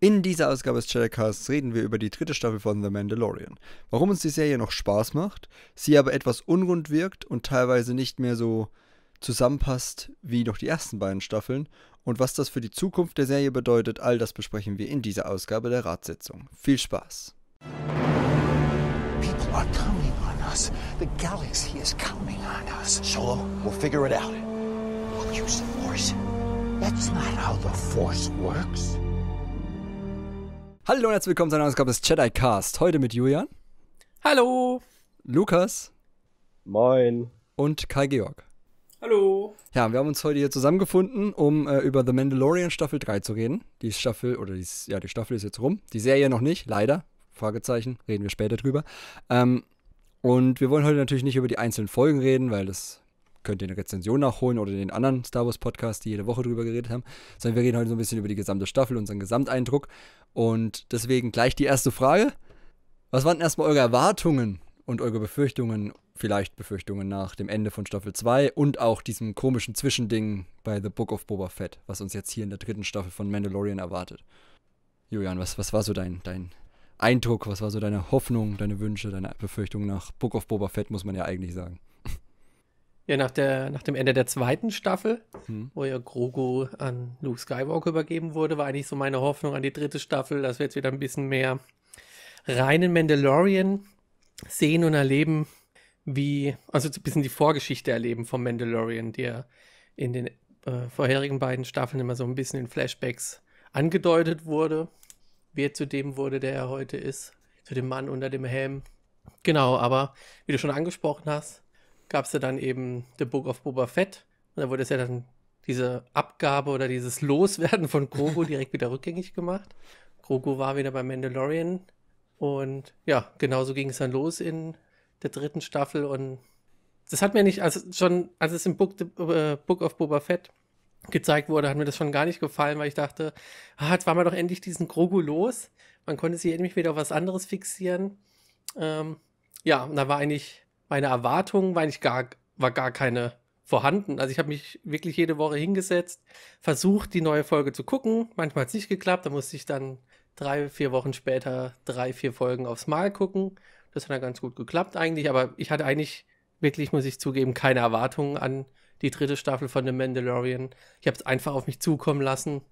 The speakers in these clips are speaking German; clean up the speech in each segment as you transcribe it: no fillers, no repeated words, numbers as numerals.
In dieser Ausgabe des Cheddarcasts reden wir über die dritte Staffel von The Mandalorian. Warum uns die Serie noch Spaß macht, sie aber etwas unrund wirkt und teilweise nicht mehr so zusammenpasst wie noch die ersten beiden Staffeln, und was das für die Zukunft der Serie bedeutet, all das besprechen wir in dieser Ausgabe der Ratssitzung. Viel Spaß! People are counting on us. The galaxy is counting on us. Solo, we'll figure it out. We'll use the Force. That's not how the Force works. Hallo und herzlich willkommen zu einer Ausgabe des Cheddarcast. Heute mit Julian. Hallo. Lukas. Moin. Und Kai-Georg. Hallo. Ja, wir haben uns heute hier zusammengefunden, um über The Mandalorian Staffel 3 zu reden. Die Staffel, oder die Staffel ist jetzt rum. Die Serie noch nicht, leider. Fragezeichen, reden wir später drüber. Und wir wollen heute natürlich nicht über die einzelnen Folgen reden, weil das könnt ihr in der Rezension nachholen oder in den anderen Star Wars Podcasts, die jede Woche drüber geredet haben, sondern wir reden heute so ein bisschen über die gesamte Staffel, unseren Gesamteindruck. Und deswegen gleich die erste Frage. Was waren erstmal eure Erwartungen und eure Befürchtungen, vielleicht Befürchtungen nach dem Ende von Staffel 2 und auch diesem komischen Zwischending bei The Book of Boba Fett, was uns jetzt hier in der dritten Staffel von Mandalorian erwartet? Julian, was war so dein Eindruck, was war so deine Hoffnung, deine Wünsche, deine Befürchtungen nach Book of Boba Fett, muss man ja eigentlich sagen. Ja, nach dem Ende der zweiten Staffel, wo ja Grogu an Luke Skywalker übergeben wurde, war eigentlich so meine Hoffnung an die dritte Staffel, dass wir jetzt wieder ein bisschen mehr reinen Mandalorian sehen und erleben, also ein bisschen die Vorgeschichte erleben vom Mandalorian, die ja in den vorherigen beiden Staffeln immer so ein bisschen in Flashbacks angedeutet wurde, wie er zu dem wurde, der er heute ist, zu dem Mann unter dem Helm. Genau, aber wie du schon angesprochen hast, gab es ja dann eben The Book of Boba Fett. Und da wurde es ja dann diese Abgabe oder dieses Loswerden von Grogu direkt wieder rückgängig gemacht. Grogu war wieder bei Mandalorian. Und ja, genauso ging es dann los in der dritten Staffel. Und das hat mir nicht, als es im Book of Boba Fett gezeigt wurde, hat mir das schon gar nicht gefallen, weil ich dachte, jetzt war man doch endlich diesen Grogu los. Man konnte sich endlich wieder auf was anderes fixieren. Ja, und da war eigentlich meine Erwartung war gar keine vorhanden. Also ich habe mich wirklich jede Woche hingesetzt, versucht, die neue Folge zu gucken. Manchmal hat es nicht geklappt. Da musste ich dann 3-4 Wochen später 3-4 Folgen aufs Mal gucken. Das hat dann ganz gut geklappt eigentlich. Aber ich hatte eigentlich wirklich, muss ich zugeben, keine Erwartungen an die dritte Staffel von The Mandalorian. Ich habe es einfach auf mich zukommen lassen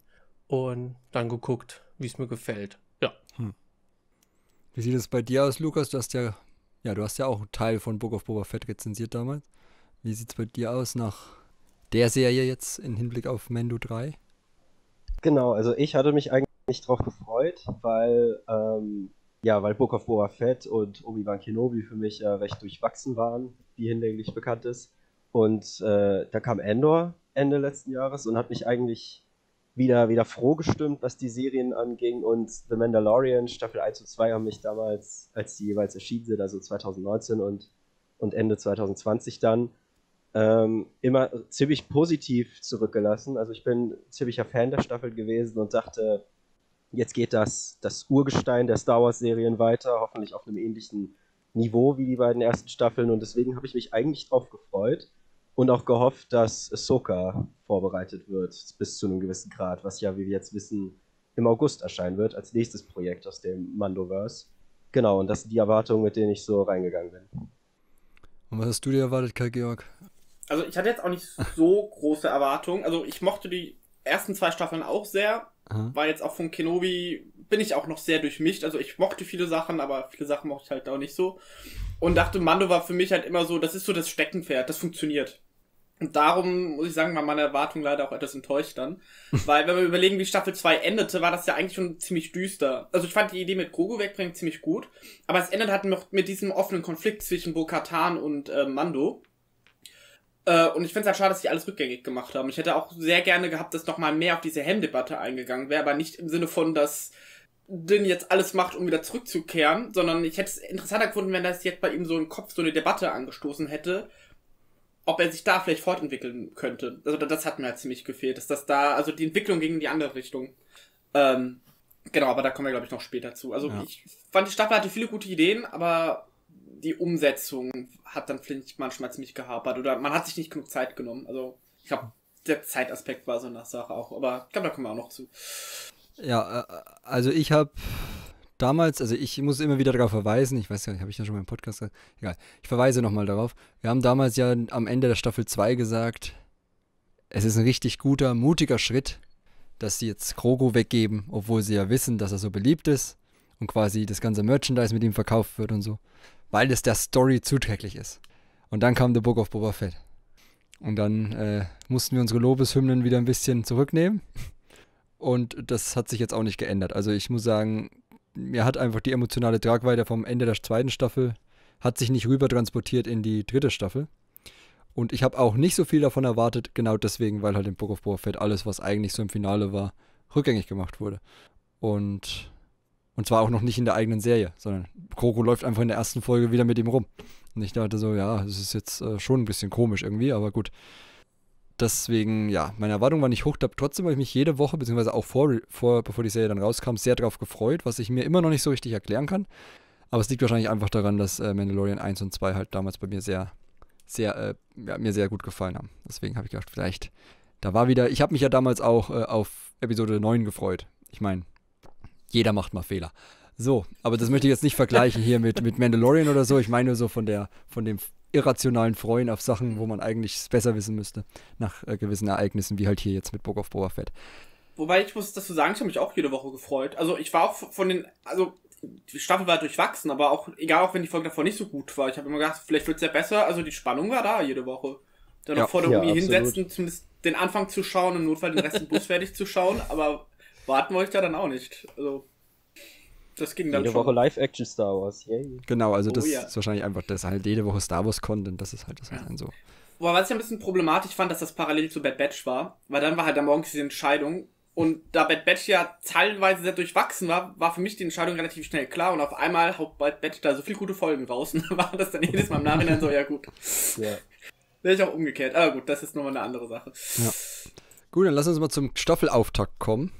und dann geguckt, wie es mir gefällt. Ja. Wie sieht es bei dir aus, Lukas? Du hast ja... Ja, du hast ja auch einen Teil von Book of Boba Fett rezensiert damals. Wie sieht es bei dir aus nach der Serie jetzt im Hinblick auf Mando 3? Genau, also ich hatte mich eigentlich nicht drauf gefreut, weil, weil Book of Boba Fett und Obi-Wan Kenobi für mich recht durchwachsen waren, wie hinlänglich bekannt ist. Und da kam Andor Ende letzten Jahres und hat mich eigentlich wieder froh gestimmt, was die Serien anging, und The Mandalorian Staffel 1 und 2 haben mich damals, als die jeweils erschienen sind, also 2019 und Ende 2020 dann, immer ziemlich positiv zurückgelassen. Also ich bin ziemlicher Fan der Staffel gewesen und dachte, jetzt geht das Urgestein der Star Wars Serien weiter, hoffentlich auf einem ähnlichen Niveau wie die beiden ersten Staffeln, und deswegen habe ich mich eigentlich drauf gefreut. Und auch gehofft, dass Ahsoka vorbereitet wird, bis zu einem gewissen Grad, was ja, wie wir jetzt wissen, im August erscheinen wird, als nächstes Projekt aus dem Mandoverse. Genau, und das sind die Erwartungen, mit denen ich so reingegangen bin. Und was hast du dir erwartet, Kai-Georg? Also ich hatte jetzt auch nicht so große Erwartungen. Also ich mochte die ersten zwei Staffeln auch sehr, war jetzt auch von Kenobi, bin ich auch noch sehr durchmischt. Also ich mochte viele Sachen, aber viele Sachen mochte ich halt auch nicht so. Und dachte, Mando war für mich halt immer so, das ist so das Steckenpferd, das funktioniert. Und darum, muss ich sagen, war meine Erwartung leider auch etwas enttäuscht dann. Weil, wenn wir überlegen, wie Staffel 2 endete, war das ja eigentlich schon ziemlich düster. Also ich fand die Idee mit Grogu wegbringen ziemlich gut. Aber es endet halt noch mit diesem offenen Konflikt zwischen Bo-Katan und Mando. Und ich finde es halt schade, dass sie alles rückgängig gemacht haben. Ich hätte auch sehr gerne gehabt, dass nochmal mehr auf diese Helmdebatte eingegangen wäre. Aber nicht im Sinne von, dass Din jetzt alles macht, um wieder zurückzukehren. Sondern ich hätte es interessanter gefunden, wenn das jetzt bei ihm so im Kopf so eine Debatte angestoßen hätte, ob er sich da vielleicht fortentwickeln könnte. Also das hat mir halt ziemlich gefehlt, dass das da, also die Entwicklung ging in die andere Richtung. Genau, aber da kommen wir, glaube ich, noch später zu. Also ja. Ich fand, die Staffel hatte viele gute Ideen, aber die Umsetzung hat dann vielleicht manchmal ziemlich gehapert oder man hat sich nicht genug Zeit genommen. Also ich glaube, der Zeitaspekt war so eine Sache auch, aber ich glaube, da kommen wir auch noch zu. Ja, also ich habe damals, also ich muss immer wieder darauf verweisen, ich weiß gar nicht, habe ich ja schon mal im Podcast gesagt, egal, ich verweise nochmal darauf. Wir haben damals ja am Ende der Staffel 2 gesagt, es ist ein richtig guter, mutiger Schritt, dass sie jetzt Grogu weggeben, obwohl sie ja wissen, dass er so beliebt ist und quasi das ganze Merchandise mit ihm verkauft wird und so, weil es der Story zuträglich ist. Und dann kam The Book of Boba Fett. Und dann mussten wir unsere Lobeshymnen wieder ein bisschen zurücknehmen. Und das hat sich jetzt auch nicht geändert. Also ich muss sagen, mir hat einfach die emotionale Tragweite vom Ende der zweiten Staffel, hat sich nicht rüber transportiert in die dritte Staffel. Und ich habe auch nicht so viel davon erwartet, genau deswegen, weil halt im Book of Boba Fett alles, was eigentlich so im Finale war, rückgängig gemacht wurde. Und zwar auch noch nicht in der eigenen Serie, sondern Grogu läuft einfach in der ersten Folge wieder mit ihm rum. Und ich dachte so, ja, das ist jetzt schon ein bisschen komisch irgendwie, aber gut. Deswegen, ja, meine Erwartung war nicht hoch, trotzdem habe ich mich jede Woche, beziehungsweise auch bevor die Serie dann rauskam, sehr darauf gefreut, was ich mir immer noch nicht so richtig erklären kann. Aber es liegt wahrscheinlich einfach daran, dass Mandalorian 1 und 2 halt damals bei mir sehr gut gefallen haben. Deswegen habe ich gedacht, vielleicht, da war wieder, ich habe mich ja damals auch auf Episode 9 gefreut. Ich meine, jeder macht mal Fehler. So, aber das möchte ich jetzt nicht vergleichen hier mit Mandalorian oder so. Ich meine nur so von dem irrationalen Freuen auf Sachen, wo man eigentlich es besser wissen müsste, nach gewissen Ereignissen, wie halt hier jetzt mit Book of Boba Fett. Wobei ich muss dazu sagen, ich habe mich auch jede Woche gefreut. Also ich war auch von den, also die Staffel war durchwachsen, aber auch, egal, auch wenn die Folge davor nicht so gut war, ich habe immer gedacht, vielleicht wird es ja besser, also die Spannung war da jede Woche. Dann noch vor der Uni hinsetzen, zumindest den Anfang zu schauen, im Notfall den Rest im Bus fertig zu schauen, aber warten wollte ich da dann auch nicht, also das ging dann jede schon. Jede Woche Live-Action Star Wars, yay. Genau, also das ist wahrscheinlich einfach, das halt jede Woche Star Wars Content, das ist halt das halt so. Boah, was ich ein bisschen problematisch fand, dass das parallel zu Bad Batch war, weil dann war halt am Morgen diese Entscheidung und da Bad Batch ja teilweise sehr durchwachsen war, war für mich die Entscheidung relativ schnell klar und auf einmal haut Bad Batch da so viele gute Folgen raus und dann war das dann jedes Mal im Nachhinein so, ja gut. Ja. Wäre ich auch umgekehrt, aber gut, das ist nochmal eine andere Sache. Ja. Gut, dann lass uns mal zum Staffelauftakt kommen.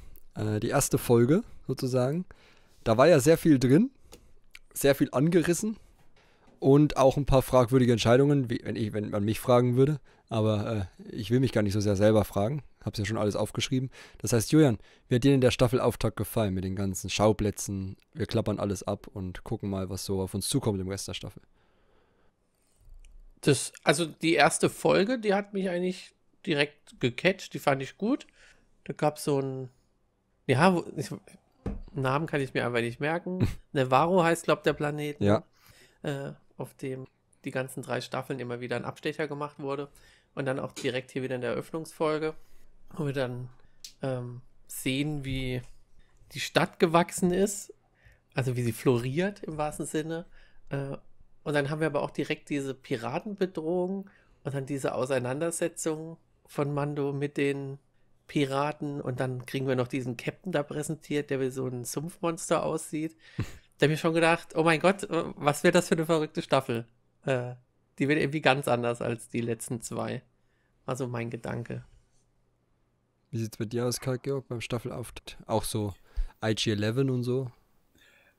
Die erste Folge sozusagen. Da war ja sehr viel drin, sehr viel angerissen und auch ein paar fragwürdige Entscheidungen, wenn man mich fragen würde. Aber ich will mich gar nicht so sehr selber fragen. Hab's ja schon alles aufgeschrieben. Das heißt, Julian, wie hat dir denn der Staffelauftakt gefallen mit den ganzen Schauplätzen? Wir klappern alles ab und gucken mal, was so auf uns zukommt im Rest der Staffel. Also die erste Folge, die hat mich eigentlich direkt gecatcht. Die fand ich gut. Da gab es so ein... Ja, Namen kann ich mir einfach nicht merken. Nevarro heißt, glaube ich, der Planet, ja. Auf dem die ganzen 3 Staffeln immer wieder ein Abstecher gemacht wurde. Und dann auch direkt hier wieder in der Eröffnungsfolge, wo wir dann sehen, wie die Stadt gewachsen ist, also wie sie floriert im wahrsten Sinne. Und dann haben wir aber auch direkt diese Piratenbedrohung und dann diese Auseinandersetzung von Mando mit den Piraten und dann kriegen wir noch diesen Captain da präsentiert, der wie so ein Sumpfmonster aussieht. Da habe ich schon gedacht, oh mein Gott, was wäre das für eine verrückte Staffel? Die wird irgendwie ganz anders als die letzten 2. Also mein Gedanke. Wie sieht es bei dir aus, Karl-Georg, beim Staffelauftakt? Auch so IG-11 und so?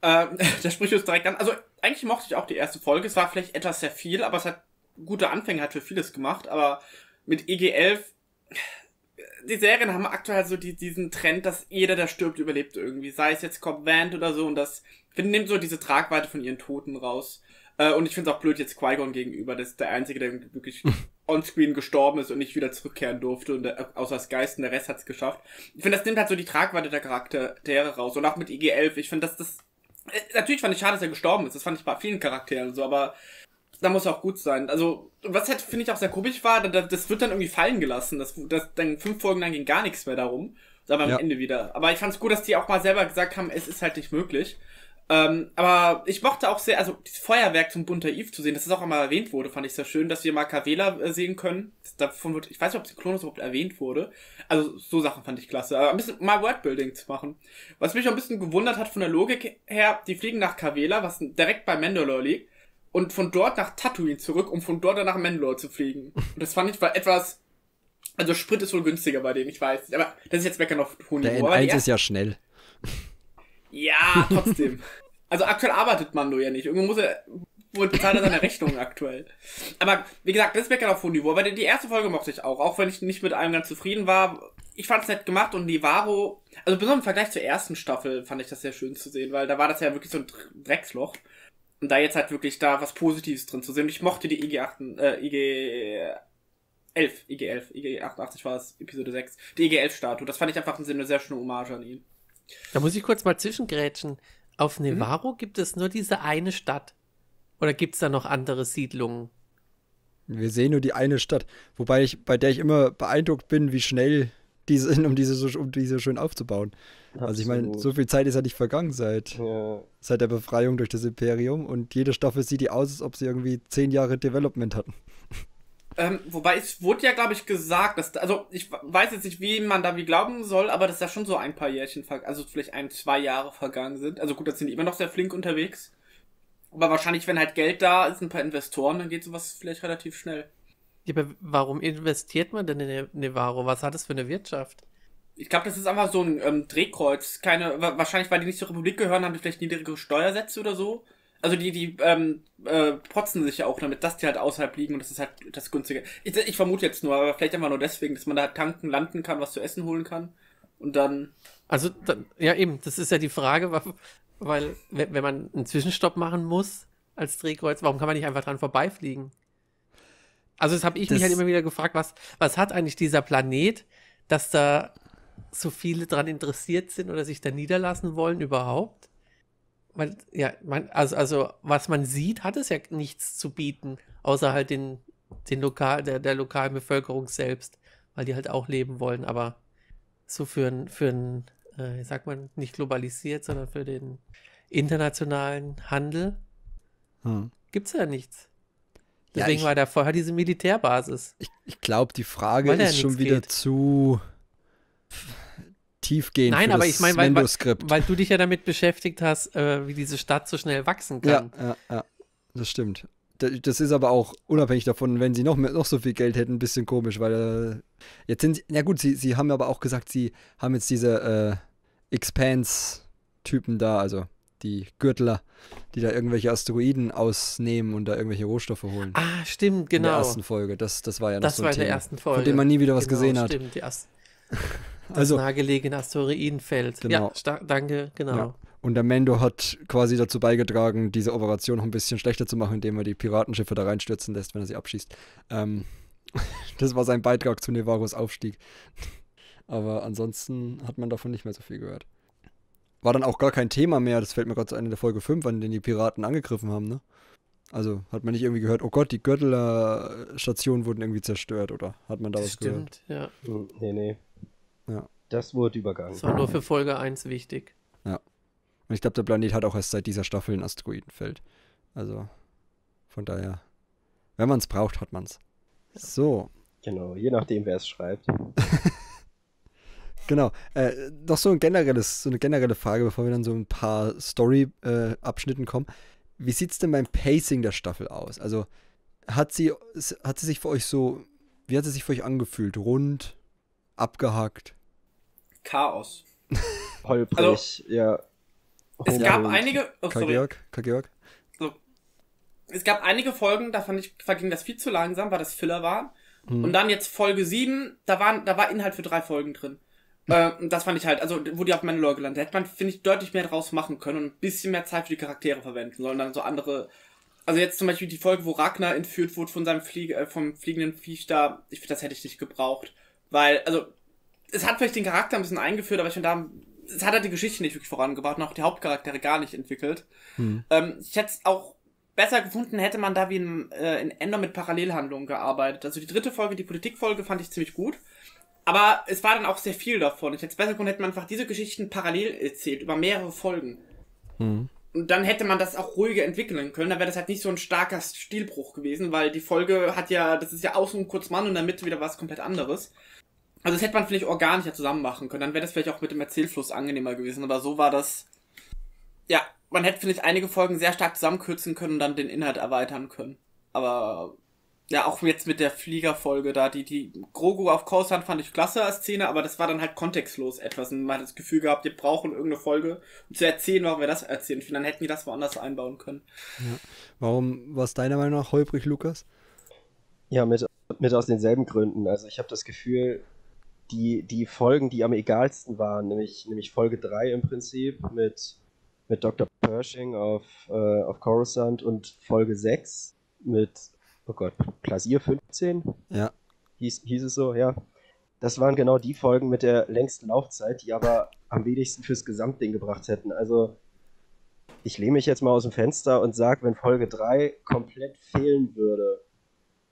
Da spricht uns direkt an. Also eigentlich mochte ich auch die erste Folge. Es war vielleicht etwas sehr viel, aber es hat gute Anfänge, hat für vieles gemacht. Aber mit IG-11... Die Serien haben aktuell so diesen Trend, dass jeder, der stirbt, überlebt irgendwie. Sei es jetzt Cobb Vanth oder so. Und das nimmt so diese Tragweite von ihren Toten raus. Und ich finde es auch blöd jetzt Qui-Gon gegenüber. Das ist der Einzige, der wirklich onscreen gestorben ist und nicht wieder zurückkehren durfte. Und außer das Geist und der Rest hat es geschafft. Ich finde, das nimmt halt so die Tragweite der Charaktere raus. Und auch mit IG-11. Ich finde, dass das... Natürlich fand ich schade, dass er gestorben ist. Das fand ich bei vielen Charakteren so, aber... Da muss auch gut sein. Also, was halt, finde ich, auch sehr komisch war, das wird dann irgendwie fallen gelassen. Das dann 5 Folgen lang ging gar nichts mehr darum. Aber am Ende wieder. Aber ich fand es gut, dass die auch mal selber gesagt haben, es ist halt nicht möglich. Aber ich mochte auch sehr, also dieses Feuerwerk zum Bunter Eve zu sehen, dass das auch einmal erwähnt wurde, fand ich sehr schön, dass wir mal Kavela sehen können. Davon wird, ich weiß nicht, ob es in Clone überhaupt erwähnt wurde. Also so Sachen fand ich klasse. Aber ein bisschen mal Worldbuilding zu machen. Was mich auch ein bisschen gewundert hat von der Logik her, die fliegen nach Kavela, was direkt bei Mandalore liegt. Und von dort nach Tatooine zurück, um von dort dann nach Mandalore zu fliegen. Und das fand ich war etwas... Also Sprit ist wohl günstiger bei denen, ich weiß. Aber das ist jetzt meckern auf hohem Niveau. Der N1 ist ja schnell. Ja, trotzdem. Also aktuell arbeitet Mando ja nicht. Irgendwo muss er und bezahle seine Rechnungen aktuell. Aber wie gesagt, das ist meckern auf hohem Niveau. Aber die erste Folge mochte ich auch, auch wenn ich nicht mit allem ganz zufrieden war. Ich fand es nett gemacht und Nevarro, also besonders im Vergleich zur ersten Staffel fand ich das sehr schön zu sehen, weil da war das ja wirklich so ein Drecksloch. Und da jetzt halt wirklich da was Positives drin zu sehen. Ich mochte die IG-88 war es, Episode 6. Die IG-11-Statue, das fand ich einfach eine sehr schöne Hommage an ihn. Da muss ich kurz mal zwischengrätschen. Auf Nevarro gibt es nur diese eine Stadt. Oder gibt es da noch andere Siedlungen? Wir sehen nur die eine Stadt. Wobei ich, bei der ich immer beeindruckt bin, wie schnell die sind, um diese schön aufzubauen. Absolut. Also ich meine, so viel Zeit ist ja nicht vergangen seit der Befreiung durch das Imperium. Und jede Staffel sieht die aus, als ob sie irgendwie 10 Jahre Development hatten. Wobei, es wurde ja, glaube ich, gesagt, dass, also ich weiß jetzt nicht, wie man da wie glauben soll, aber dass da schon so ein paar Jährchen, also vielleicht 1-2 Jahre vergangen sind. Also gut, da sind die immer noch sehr flink unterwegs. Aber wahrscheinlich, wenn halt Geld da ist, ein paar Investoren, dann geht sowas vielleicht relativ schnell. Ja, aber warum investiert man denn in Nevarro? Was hat das für eine Wirtschaft? Ich glaube, das ist einfach so ein Drehkreuz. Wahrscheinlich, weil die nicht zur Republik gehören, haben die vielleicht niedrigere Steuersätze oder so. Also die protzen sich ja auch damit, dass die halt außerhalb liegen und das ist halt das Günstige. Ich vermute jetzt nur, aber vielleicht einfach nur deswegen, dass man da tanken, landen kann, was zu essen holen kann und dann... Also, ja eben, das ist ja die Frage, weil wenn man einen Zwischenstopp machen muss als Drehkreuz, warum kann man nicht einfach dran vorbeifliegen? Also das habe ich mich halt immer wieder gefragt, was hat eigentlich dieser Planet, dass da so viele dran interessiert sind oder sich da niederlassen wollen überhaupt? Weil, ja, was man sieht, hat es ja nichts zu bieten, außer halt der lokalen Bevölkerung selbst, weil die halt auch leben wollen, aber so für sagt man, nicht globalisiert, sondern für den internationalen Handel gibt's ja nichts. Deswegen war da vorher diese Militärbasis. Ich glaube, die Frage ist schon wieder zu tiefgehend. Nein, aber ich meine, weil du dich ja damit beschäftigt hast, wie diese Stadt so schnell wachsen kann. Ja, das stimmt. Das ist aber auch unabhängig davon, wenn sie noch so viel Geld hätten, ein bisschen komisch, weil jetzt sind sie, na gut, sie haben aber auch gesagt, sie haben jetzt diese Expanse-Typen da, also die Gürtler, die da irgendwelche Asteroiden ausnehmen und da irgendwelche Rohstoffe holen. Ah, stimmt, genau. In der ersten Folge, das war ja noch das so ein Thema, der ersten Folge, von dem man nie wieder was gesehen hat. Stimmt, das nahegelegene Asteroidenfeld. Genau. Ja, danke, genau. Ja. Und der Mando hat quasi dazu beigetragen, diese Operation noch ein bisschen schlechter zu machen, indem er die Piratenschiffe da reinstürzen lässt, wenn er sie abschießt. Das war sein Beitrag zu Nevarros Aufstieg. Aber ansonsten hat man davon nicht mehr so viel gehört. War dann auch gar kein Thema mehr, das fällt mir gerade zu Ende der Folge 5 an, den die Piraten angegriffen haben, ne? Also hat man nicht irgendwie gehört, oh Gott, die Gürtler-Stationen wurden irgendwie zerstört, oder? Hat man da was gehört? Stimmt, ja. Nee. Ja. Das wurde übergangen. Das war nur für Folge 1 wichtig. Ja. Und ich glaube, der Planet hat auch erst seit dieser Staffel ein Asteroidenfeld. Also, von daher, wenn man es braucht, hat man es. Ja. So. Genau, je nachdem, wer es schreibt. Genau. Noch so eine generelle Frage, bevor wir dann so ein paar Story-Abschnitten kommen. Wie sieht es denn beim Pacing der Staffel aus? Also, hat sie sich für euch so, wie hat sie sich für euch angefühlt? Rund? Abgehackt? Chaos. Holprig, also, ja. Es gab einige... Oh, sorry. So. Es gab einige Folgen, da verging das viel zu langsam, weil das Filler war. Und dann jetzt Folge 7, da war Inhalt für 3 Folgen drin. Das fand ich halt, also wo die auf Mandalore gelandet, da hätte man, finde ich, deutlich mehr draus machen können und ein bisschen mehr Zeit für die Charaktere verwenden sollen. Dann so andere... Also jetzt zum Beispiel die Folge, wo Ragnar entführt wurde von seinem vom fliegenden Viech da. Ich finde, das hätte ich nicht gebraucht. Weil, also... Es hat vielleicht den Charakter ein bisschen eingeführt, aber ich finde, es hat halt die Geschichte nicht wirklich vorangebracht und auch die Hauptcharaktere gar nicht entwickelt. Ich hätte es auch besser gefunden, hätte man da wie in Endor mit Parallelhandlungen gearbeitet. Also die 3. Folge, die Politikfolge, fand ich ziemlich gut. Aber es war dann auch sehr viel davon. Ich hätte es besser gefunden, hätte man einfach diese Geschichten parallel erzählt, über mehrere Folgen. Und dann hätte man das auch ruhiger entwickeln können. Dann wäre das halt nicht so ein starker Stilbruch gewesen, weil die Folge hat ja, das ist ja außen kurz Mann und in der Mitte wieder was komplett anderes. Also das hätte man vielleicht organischer zusammen machen können, dann wäre das vielleicht auch mit dem Erzählfluss angenehmer gewesen, aber so war das, ja, man hätte, finde ich, einige Folgen sehr stark zusammenkürzen können und dann den Inhalt erweitern können, aber Ja, auch jetzt mit der Fliegerfolge da, die Grogu auf Coruscant fand ich klasse als Szene, aber das war dann halt kontextlos etwas und man hat das Gefühl gehabt, wir brauchen irgendeine Folge, um zu erzählen, warum wir das erzählen. Dann hätten die das woanders einbauen können. Ja. Warum war es deiner Meinung nach holprig, Lukas? Ja, mit aus denselben Gründen. Also ich habe das Gefühl, die Folgen, die am egalsten waren, nämlich Folge 3 im Prinzip mit Dr. Pershing auf Coruscant und Folge 6 mit Plazir-15? Ja. Hieß es so, ja. Das waren genau die Folgen mit der längsten Laufzeit, die aber am wenigsten fürs Gesamtding gebracht hätten. Also, ich lehne mich jetzt mal aus dem Fenster und sage, wenn Folge 3 komplett fehlen würde,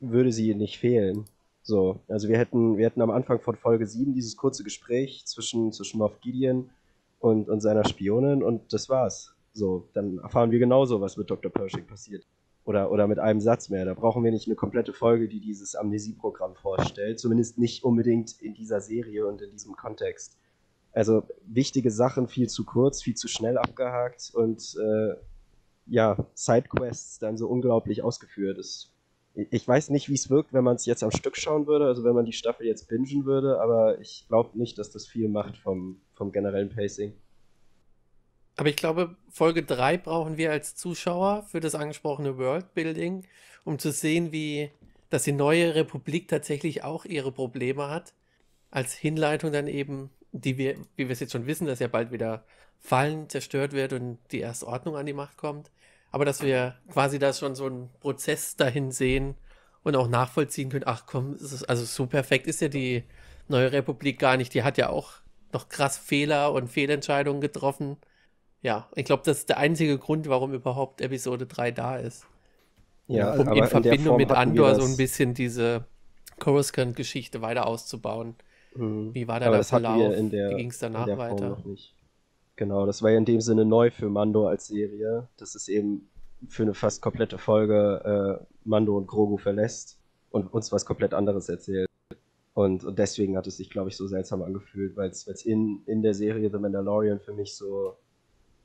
würde sie nicht fehlen. So, also wir hätten am Anfang von Folge 7 dieses kurze Gespräch zwischen Moff Gideon und seiner Spionin und das war's. So, dann erfahren wir genauso, was mit Dr. Pershing passiert. Oder mit einem Satz mehr. Da brauchen wir nicht eine komplette Folge, die dieses Amnesie-Programm vorstellt. Zumindest nicht unbedingt in dieser Serie und in diesem Kontext. Also wichtige Sachen viel zu kurz, viel zu schnell abgehakt und Sidequests dann so unglaublich ausgeführt. Ich weiß nicht, wie es wirkt, wenn man es jetzt am Stück schauen würde, also wenn man die Staffel jetzt bingen würde, aber ich glaube nicht, dass das viel macht vom generellen Pacing. Aber ich glaube, Folge 3 brauchen wir als Zuschauer für das angesprochene Worldbuilding, um zu sehen, dass die neue Republik tatsächlich auch ihre Probleme hat. Als Hinleitung dann eben, wie wir es jetzt schon wissen, dass ja bald wieder Fallen zerstört wird und die Erste Ordnung an die Macht kommt. Aber dass wir quasi da schon so einen Prozess dahin sehen und auch nachvollziehen können, ach komm, also so perfekt ist ja die neue Republik gar nicht. Die hat ja auch noch krass Fehler und Fehlentscheidungen getroffen. Ja, ich glaube, das ist der einzige Grund, warum überhaupt Episode 3 da ist. Ja, um in Verbindung mit Andor so ein bisschen diese Coruscant-Geschichte weiter auszubauen. Mhm. Wie war da der Verlauf? Wie ging es danach weiter? Noch nicht. Genau, das war ja in dem Sinne neu für Mando als Serie, dass es eben für eine fast komplette Folge Mando und Grogu verlässt und uns was komplett anderes erzählt. Und deswegen hat es sich, glaube ich, so seltsam angefühlt, weil es in der Serie The Mandalorian für mich so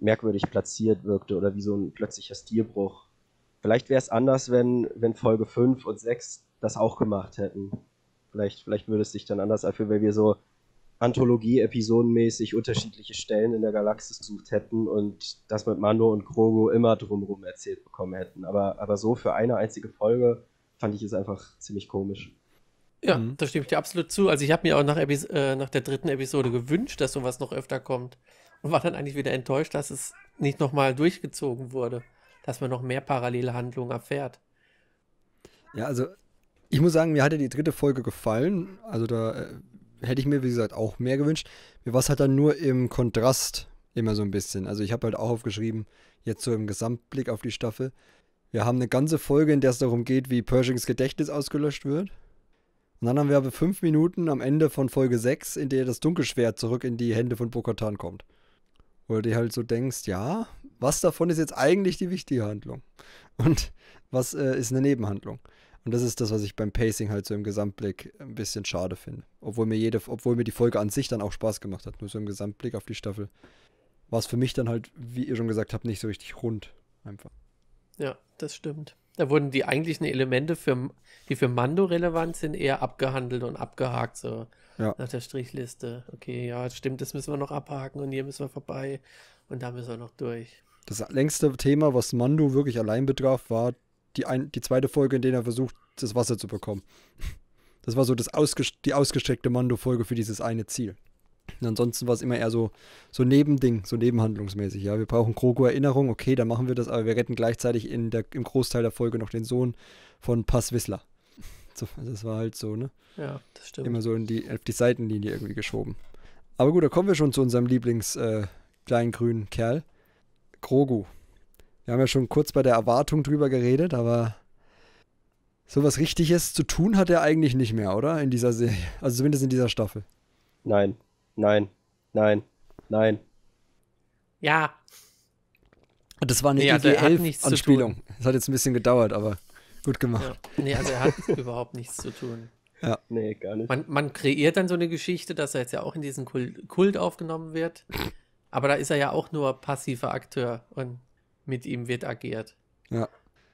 merkwürdig platziert wirkte oder wie so ein plötzlicher Stilbruch. Vielleicht wäre es anders, wenn Folge 5 und 6 das auch gemacht hätten. Vielleicht würde es sich dann anders anfühlen, weil wir so Anthologie-Episodenmäßig unterschiedliche Stellen in der Galaxis gesucht hätten und das mit Mando und Grogu immer drumherum erzählt bekommen hätten. Aber so für eine einzige Folge fand ich es einfach ziemlich komisch. Ja, da stimme ich dir absolut zu. Also ich habe mir auch nach der dritten Episode gewünscht, dass sowas noch öfter kommt. Und war dann eigentlich wieder enttäuscht, dass es nicht nochmal durchgezogen wurde, dass man noch mehr parallele Handlungen erfährt. Ja, also ich muss sagen, mir hatte die dritte Folge gefallen. Also da hätte ich mir, wie gesagt, auch mehr gewünscht. Mir war es halt dann nur im Kontrast immer so ein bisschen. Also ich habe halt auch aufgeschrieben, jetzt so im Gesamtblick auf die Staffel, wir haben eine ganze Folge, in der es darum geht, wie Pershings Gedächtnis ausgelöscht wird. Und dann haben wir aber 5 Minuten am Ende von Folge 6, in der das Dunkelschwert zurück in die Hände von Bo-Katan kommt. Wo du dir halt so denkst, ja, was davon ist jetzt eigentlich die wichtige Handlung? Und was ist eine Nebenhandlung? Und das ist das, was ich beim Pacing halt so im Gesamtblick ein bisschen schade finde. Obwohl mir die Folge an sich dann auch Spaß gemacht hat, nur so im Gesamtblick auf die Staffel. War es für mich dann halt, wie ihr schon gesagt habt, nicht so richtig rund einfach. Ja, das stimmt. Da wurden die eigentlichen Elemente, die für Mando relevant sind, eher abgehandelt und abgehakt, so ja. Nach der Strichliste. Okay, ja, stimmt, das müssen wir noch abhaken und hier müssen wir vorbei und da müssen wir noch durch. Das längste Thema, was Mando wirklich allein betraf, war die zweite Folge, in der er versucht, das Wasser zu bekommen. Das war so die ausgestreckte Mando-Folge für dieses eine Ziel. Und ansonsten war es immer eher so Nebending, so nebenhandlungsmäßig. Ja, wir brauchen Grogu-Erinnerung, okay, dann machen wir das, aber wir retten gleichzeitig im Großteil der Folge noch den Sohn von Paz Vizsla. So, das war halt so, ne? Ja, das stimmt. Immer so auf die Seitenlinie irgendwie geschoben. Aber gut, da kommen wir schon zu unserem Lieblings-kleinen grünen Kerl, Grogu. Wir haben ja schon kurz bei der Erwartung drüber geredet, aber sowas Richtiges zu tun hat er eigentlich nicht mehr, oder? In dieser Serie, also zumindest in dieser Staffel. Nein. Ja. Und das war eine IG-11-Anspielung. Es hat jetzt ein bisschen gedauert, aber gut gemacht. Ja. Nee, also er hat überhaupt nichts zu tun. Ja. Nee, gar nicht. Man kreiert dann so eine Geschichte, dass er jetzt ja auch in diesen Kult aufgenommen wird. Aber da ist er ja auch nur passiver Akteur und mit ihm wird agiert. Ja.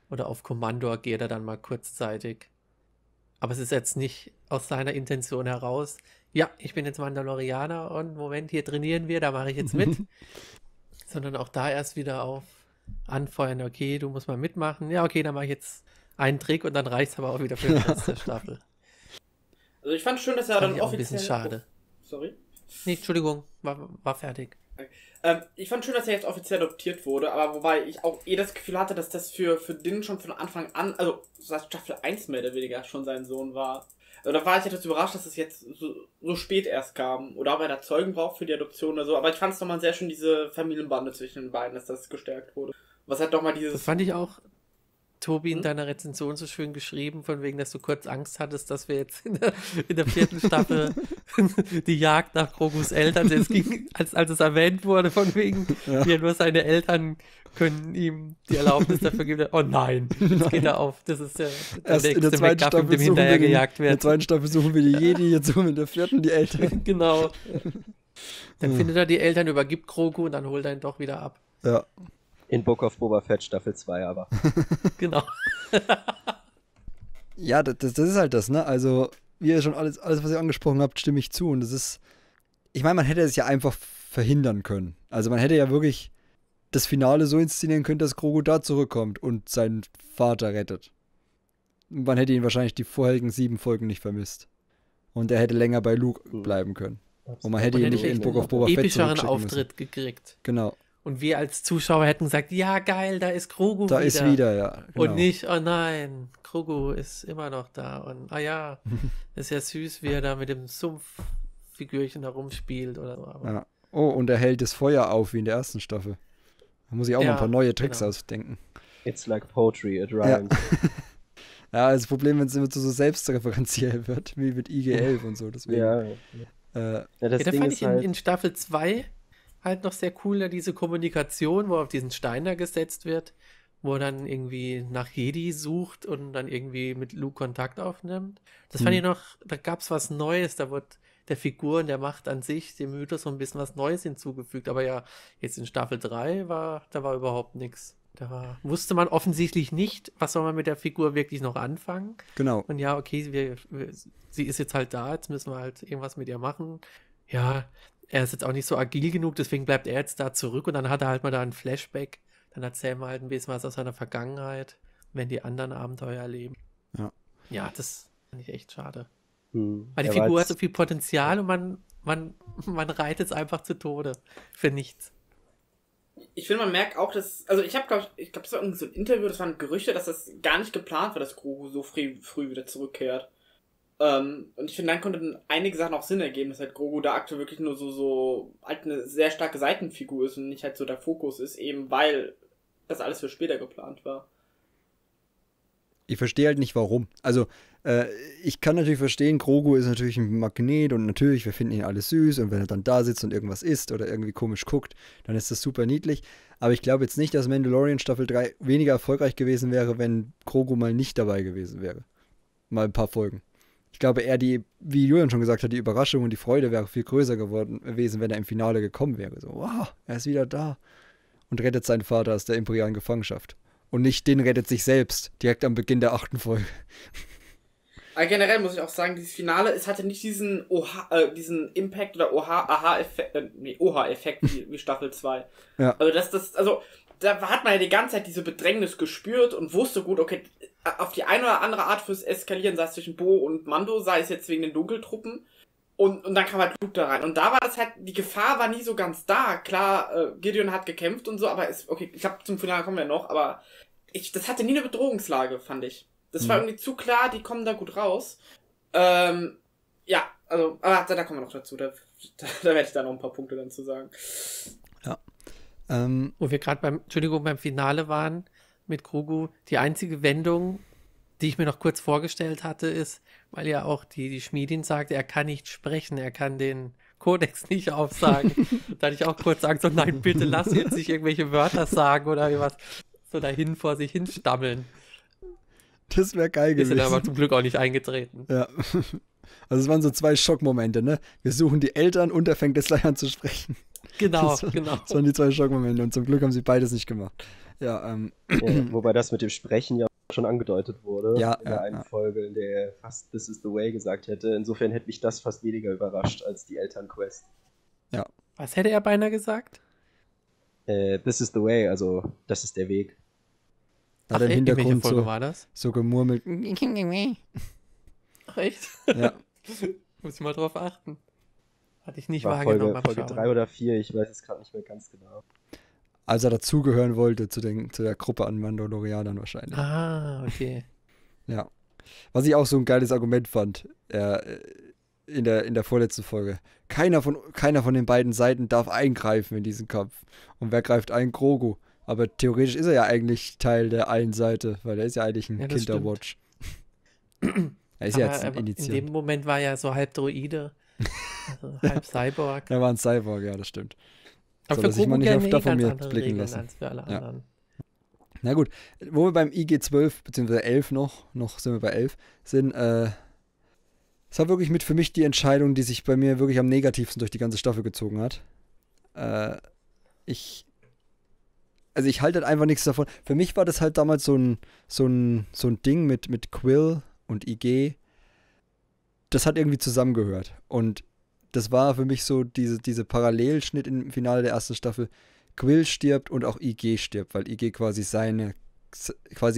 Oder auf Kommando agiert er dann mal kurzzeitig. Aber es ist jetzt nicht aus seiner Intention heraus, ja, ich bin jetzt Mandalorianer und Moment, hier trainieren wir, da mache ich jetzt mit. Sondern auch da erst wieder auf anfeuern, okay, du musst mal mitmachen. Ja, okay, dann mache ich jetzt einen Trick und dann reicht es aber auch wieder für die letzte Staffel. Also ich fand schön, dass er dann offiziell... Ein bisschen schade. Oh, sorry? Nee, Entschuldigung, war fertig. Okay. Ich fand schön, dass er jetzt offiziell adoptiert wurde, aber wobei ich auch das Gefühl hatte, dass das für Din schon von Anfang an, also seit Staffel 1 mehr oder weniger schon sein Sohn war. Oder war ich etwas überrascht, dass es jetzt so spät erst kam. Oder ob er da Zeugen braucht für die Adoption oder so. Aber ich fand es nochmal sehr schön, diese Familienbande zwischen den beiden, dass das gestärkt wurde. Was hat doch mal dieses... Das fand ich auch, Tobi, in deiner Rezension so schön geschrieben, von wegen, dass du kurz Angst hattest, dass wir jetzt in der vierten Staffel die Jagd nach Grogus Eltern, als es erwähnt wurde, von wegen, ja, nur seine Eltern können ihm die Erlaubnis dafür geben. Oh nein, jetzt geht er auf. Das ist ja der nächste Make-up, mit dem hinterhergejagt wird. In der zweiten Staffel suchen wir die Jedi, jetzt suchen wir in der vierten die Eltern. Genau. Dann findet er die Eltern, übergibt Grogu und dann holt er ihn doch wieder ab. Ja. In Book of Boba Fett Staffel 2 aber. Genau. Ja, das ist halt das, ne? Also, wie ihr schon alles, was ihr angesprochen habt, stimme ich zu. Und das ist, ich meine, man hätte es ja einfach verhindern können. Also man hätte ja wirklich das Finale so inszenieren können, dass Grogu da zurückkommt und seinen Vater rettet. Man hätte ihn wahrscheinlich die vorherigen 7 Folgen nicht vermisst. Und er hätte länger bei Luke bleiben können. Und man hätte ihn nicht in Book of Boba Fett zurückschicken müssen. Auftritt gekriegt. Genau. Und wir als Zuschauer hätten gesagt, ja geil, da ist Grogu wieder. Da ist wieder, ja. Genau. Und nicht, oh nein, Grogu ist immer noch da. Und ah ja, ist ja süß, wie er da mit dem Sumpffigürchen herumspielt oder so. Aber ja. Oh, und er hält das Feuer auf wie in der ersten Staffel. Da muss ich auch mal ein paar neue Tricks ausdenken. It's like poetry, it rhymes. Ja, das Problem, wenn es immer so selbstreferenziell wird, wie mit IG-11 und so. Deswegen, das Ding fand ich halt in Staffel 2 halt noch sehr cool, diese Kommunikation, wo auf diesen Stein da gesetzt wird, wo er dann irgendwie nach Jedi sucht und dann irgendwie mit Luke Kontakt aufnimmt. Das fand ich noch, da gab es was Neues, da wurde der Figur und der Macht an sich, dem Mythos, so ein bisschen was Neues hinzugefügt, aber ja, jetzt in Staffel 3 war überhaupt nichts. Wusste man offensichtlich nicht, was soll man mit der Figur wirklich noch anfangen. Genau. Und ja, okay, sie ist jetzt halt da, jetzt müssen wir halt irgendwas mit ihr machen. Ja, er ist jetzt auch nicht so agil genug, deswegen bleibt er jetzt da zurück und dann hat er halt mal da ein Flashback. Dann erzählen wir halt ein bisschen was aus seiner Vergangenheit, wenn die anderen Abenteuer erleben. Ja, das fand ich echt schade. Weil die Figur hat so viel Potenzial und man reitet es einfach zu Tode für nichts. Ich finde, man merkt auch, dass, also ich glaube, das war irgendwie so ein Interview, das waren Gerüchte, dass das gar nicht geplant war, dass Grogu so früh wieder zurückkehrt. Und ich finde, dann konnten einige Sachen auch Sinn ergeben, dass halt Grogu da aktuell wirklich nur so halt eine sehr starke Seitenfigur ist und nicht halt so der Fokus ist, eben weil das alles für später geplant war. Ich verstehe halt nicht, warum. Also, ich kann natürlich verstehen, Grogu ist natürlich ein Magnet und natürlich, wir finden ihn alles süß und wenn er dann da sitzt und irgendwas isst oder irgendwie komisch guckt, dann ist das super niedlich. Aber ich glaube jetzt nicht, dass Mandalorian Staffel 3 weniger erfolgreich gewesen wäre, wenn Grogu mal nicht dabei gewesen wäre. Mal ein paar Folgen. Ich glaube eher wie Julian schon gesagt hat, die Überraschung und die Freude wäre viel größer gewesen, wenn er im Finale gekommen wäre. So, wow, er ist wieder da und rettet seinen Vater aus der imperialen Gefangenschaft. Und nicht den rettet sich selbst, direkt am Beginn der 8. Folge. Aber generell muss ich auch sagen, dieses Finale, es hatte nicht diesen diesen Impact oder Oha-Effekt wie Staffel 2. Ja. Also da hat man ja die ganze Zeit diese Bedrängnis gespürt und wusste gut, okay, auf die eine oder andere Art fürs Eskalieren, sei es zwischen Bo und Mando, sei es jetzt wegen den Dunkeltruppen. Und dann kam halt Luke da rein. Und da war es halt, die Gefahr war nie so ganz da. Klar, Gideon hat gekämpft und so, aber okay, ich glaube, zum Finale kommen wir noch, aber das hatte nie eine Bedrohungslage, fand ich. Das war irgendwie zu klar, die kommen da gut raus. Ja, also, aber da kommen wir noch dazu. Da werde ich da noch ein paar Punkte dann zu sagen. Ja. Wo wir gerade beim Finale waren mit Grogu, die einzige Wendung, die ich mir noch kurz vorgestellt hatte, ist, weil ja auch die Schmiedin sagte, er kann nicht sprechen, er kann den Kodex nicht aufsagen. Da hatte ich auch kurz Angst, so nein, bitte lass jetzt nicht irgendwelche Wörter sagen oder irgendwas so dahin vor sich hin stammeln. Das wäre geil gewesen. Ist ja aber zum Glück auch nicht eingetreten. Ja. Also es waren so 2 Schockmomente, ne? Wir suchen die Eltern und er fängt jetzt gleich an zu sprechen. Genau, genau. Das waren die 2 Schockmomente und zum Glück haben sie beides nicht gemacht. Ja, wobei das mit dem Sprechen ja schon angedeutet wurde, ja, in der einen Folge, in der er fast This is the Way gesagt hätte. Insofern hätte mich das fast weniger überrascht als die Elternquest. Ja. Was hätte er beinahe gesagt? This is the Way, also das ist der Weg. Ach, im Hintergrund Folge so, war das? So gemurmelt. Ach, echt? Ja. Muss ich mal drauf achten. Hatte ich nicht war wahrgenommen. Folge 3 oder 4, ich weiß es gerade nicht mehr ganz genau. Als er dazugehören wollte zu der Gruppe an Mandalorianern wahrscheinlich. Ah, okay. Ja. Was ich auch so ein geiles Argument fand, in der vorletzten Folge. Keiner von den beiden Seiten darf eingreifen in diesen Kampf. Und wer greift ein? Grogu. Aber theoretisch ist er ja eigentlich Teil der einen Seite, weil er ist ja eigentlich ein Kinderwatch. Er ist aber, ja jetzt initiiert. In dem Moment war er ja so halb Droide, also halb Cyborg. Er war ein Cyborg, ja, das stimmt. Aber so, dass ich mal nicht auf davon mir blicken lassen. Ja. Na gut, wo wir beim IG-12 bzw. 11 noch sind wir bei 11, sind, es war wirklich mit für mich die Entscheidung, die sich bei mir wirklich am negativsten durch die ganze Staffel gezogen hat. Also ich halte halt einfach nichts davon. Für mich war das halt damals so ein Ding mit Quill und IG. Das hat irgendwie zusammengehört. Und das war für mich so diese Parallelschnitt im Finale der ersten Staffel. Quill stirbt und auch IG stirbt, weil IG quasi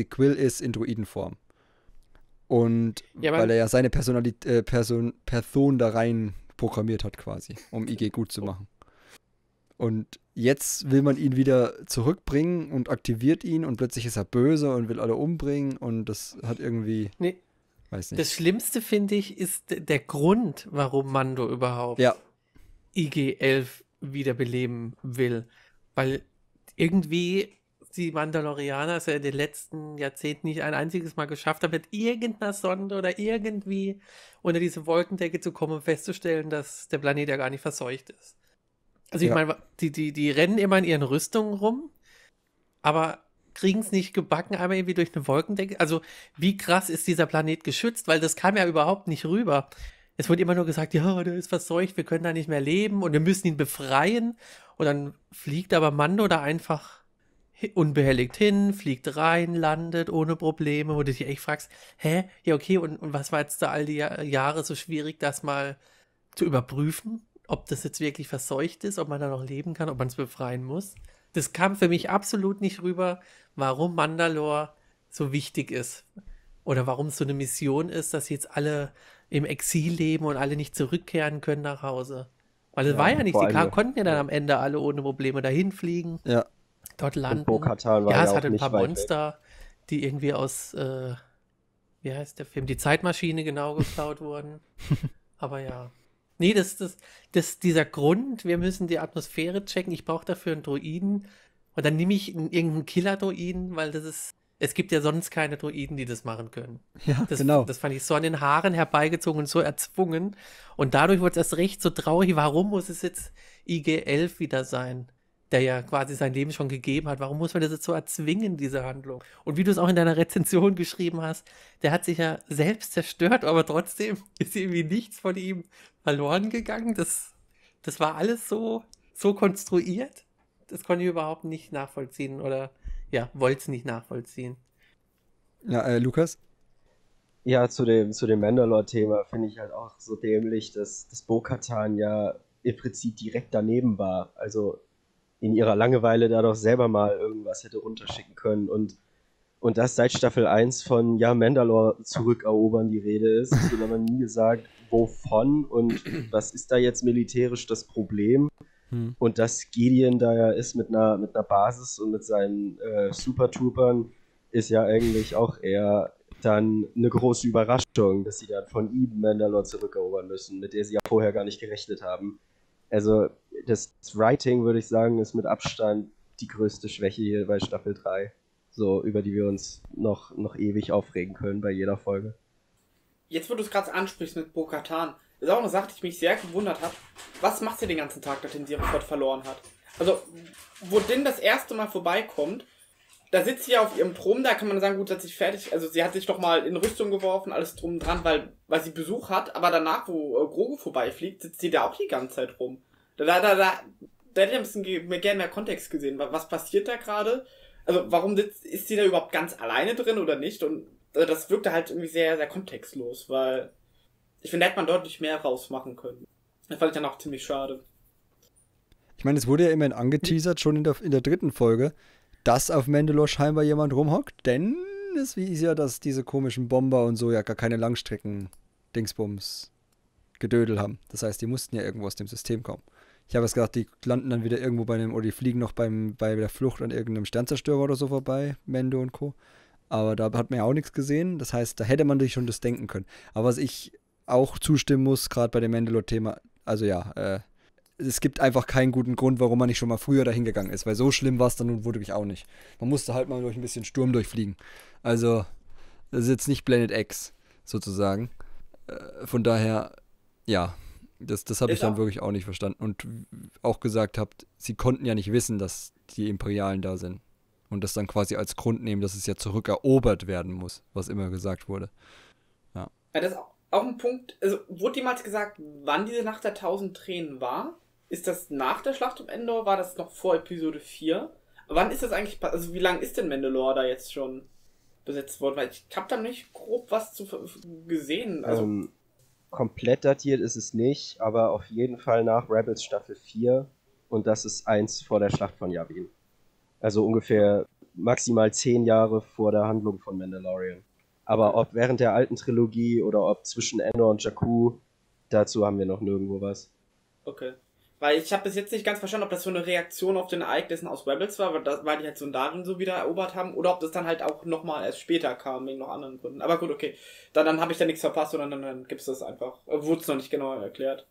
Quill ist in Droidenform. Und ja, weil er ja seine Person da rein programmiert hat quasi, um IG gut zu machen. Und jetzt will man ihn wieder zurückbringen und aktiviert ihn und plötzlich ist er böse und will alle umbringen und das hat irgendwie... Nee. Weiß nicht. Das Schlimmste, finde ich, ist der Grund, warum Mando überhaupt IG-11 wiederbeleben will. Weil irgendwie die Mandalorianer es ja in den letzten Jahrzehnten nicht ein einziges Mal geschafft haben, mit irgendeiner Sonde oder irgendwie unter diese Wolkendecke zu kommen und festzustellen, dass der Planet ja gar nicht verseucht ist. Also ich meine, die rennen immer in ihren Rüstungen rum, aber kriegen es nicht gebacken, aber irgendwie durch eine Wolkendecke. Also wie krass ist dieser Planet geschützt? Weil das kam ja überhaupt nicht rüber. Es wurde immer nur gesagt, ja, der ist verseucht, wir können da nicht mehr leben und wir müssen ihn befreien. Und dann fliegt aber Mando da einfach unbehelligt hin, fliegt rein, landet ohne Probleme. Wo du dich echt fragst, hä? Ja, okay, und was war jetzt da all die Jahre so schwierig, das mal zu überprüfen? Ob das jetzt wirklich verseucht ist, ob man da noch leben kann, ob man es befreien muss? Das kam für mich absolut nicht rüber, warum Mandalore so wichtig ist. Oder warum es so eine Mission ist, dass jetzt alle im Exil leben und alle nicht zurückkehren können nach Hause. Weil es war ja nicht, die konnten ja dann am Ende alle ohne Probleme dahin fliegen, dort landen. Bo-Katan war es hatte ein paar Monster, die irgendwie aus, wie heißt der Film, die Zeitmaschine genau geklaut wurden. Aber ja. Nee, dieser Grund, wir müssen die Atmosphäre checken, ich brauche dafür einen Droiden und dann nehme ich irgendeinen Killer-Droiden, weil das ist, es gibt ja sonst keine Droiden, die das machen können. Ja, genau. Das fand ich so an den Haaren herbeigezogen und so erzwungen und dadurch wurde es erst recht so traurig, warum muss es jetzt IG-11 wieder sein, der ja quasi sein Leben schon gegeben hat, warum muss man das jetzt so erzwingen, diese Handlung? Und wie du es auch in deiner Rezension geschrieben hast, der hat sich ja selbst zerstört, aber trotzdem ist irgendwie nichts von ihm verloren gegangen. Das war alles so konstruiert, das konnte ich überhaupt nicht nachvollziehen oder, ja, wollte es nicht nachvollziehen. Ja, Lukas? Ja, zu dem Mandalore-Thema finde ich halt auch so dämlich, dass das Bo-Katan ja im Prinzip direkt daneben war, also in ihrer Langeweile da doch selber mal irgendwas hätte runterschicken können und das seit Staffel 1 von, ja, Mandalore zurückerobern die Rede ist, da hat man nie gesagt, wovon und was ist da jetzt militärisch das Problem und dass Gideon da ja ist mit einer Basis und mit seinen Super-Troopern ist ja eigentlich auch eher dann eine große Überraschung, dass sie dann von ihm Mandalore zurückerobern müssen, mit der sie ja vorher gar nicht gerechnet haben. Also das Writing, würde ich sagen, ist mit Abstand die größte Schwäche hier bei Staffel 3, so über die wir uns noch ewig aufregen können bei jeder Folge. Jetzt, wo du es gerade ansprichst mit Bo-Katan, ist auch eine Sache, die ich mich sehr gewundert habe. Was macht sie den ganzen Tag, nachdem sie ihren Gott verloren hat? Also, wo Din das erste Mal vorbeikommt, da sitzt sie ja auf ihrem Thron, da kann man sagen, gut, hat sich fertig, also sie hat sich doch mal in Rüstung geworfen, alles drum und dran, weil sie Besuch hat, aber danach, wo Grogu vorbeifliegt, sitzt sie da auch die ganze Zeit rum. Da hätte ich ein bisschen mehr, gerne mehr Kontext gesehen, was passiert da gerade, Also warum ist die da überhaupt ganz alleine drin oder nicht? Und das wirkte halt irgendwie sehr, sehr kontextlos, weil ich finde, da hätte man deutlich mehr rausmachen können. Das fand ich dann auch ziemlich schade. Ich meine, es wurde ja immerhin angeteasert, schon in der dritten Folge, dass auf Mandalore scheinbar jemand rumhockt, denn es hieß ja, dass diese komischen Bomber und so ja gar keine Langstrecken-Dingsbums gedödel haben. Das heißt, die mussten ja irgendwo aus dem System kommen. Ich habe jetzt gedacht, die landen dann wieder irgendwo oder die fliegen noch bei der Flucht an irgendeinem Sternzerstörer oder so vorbei, Mando und Co. Aber da hat man ja auch nichts gesehen. Das heißt, da hätte man sich schon das denken können. Aber was ich auch zustimmen muss, gerade bei dem Mandalore-Thema, also ja, es gibt einfach keinen guten Grund, warum man nicht schon mal früher dahin gegangen ist, weil so schlimm war es dann nun wirklich auch nicht. Man musste halt mal durch ein bisschen Sturm durchfliegen. Also, das ist jetzt nicht Planet X, sozusagen. Von daher, ja, das habe ich dann wirklich auch nicht verstanden. Und auch gesagt habt, sie konnten ja nicht wissen, dass die Imperialen da sind. Und das dann quasi als Grund nehmen, dass es ja zurückerobert werden muss, was immer gesagt wurde. Ja. Ja, das ist auch ein Punkt. Also, wurde jemals gesagt, wann diese Nacht der 1000 Tränen war? Ist das nach der Schlacht um Endor? War das noch vor Episode 4? Wann ist das eigentlich, also wie lange ist denn Mandalore da jetzt schon besetzt worden? Weil ich habe da nicht grob was zu gesehen. Also komplett datiert ist es nicht, aber auf jeden Fall nach Rebels Staffel 4 und das ist eins vor der Schlacht von Yavin. Also ungefähr maximal 10 Jahre vor der Handlung von Mandalorian. Aber ob während der alten Trilogie oder ob zwischen Endor und Jakku, dazu haben wir noch nirgendwo was. Okay. Weil ich habe bis jetzt nicht ganz verstanden, ob das so eine Reaktion auf den Ereignissen aus Rebels war, weil die halt so einen Djarin so wieder erobert haben, oder ob das dann halt auch nochmal erst später kam, wegen noch anderen Gründen. Aber gut, okay. Dann habe ich da nichts verpasst, sondern dann gibt es das einfach. Wurde es noch nicht genau erklärt.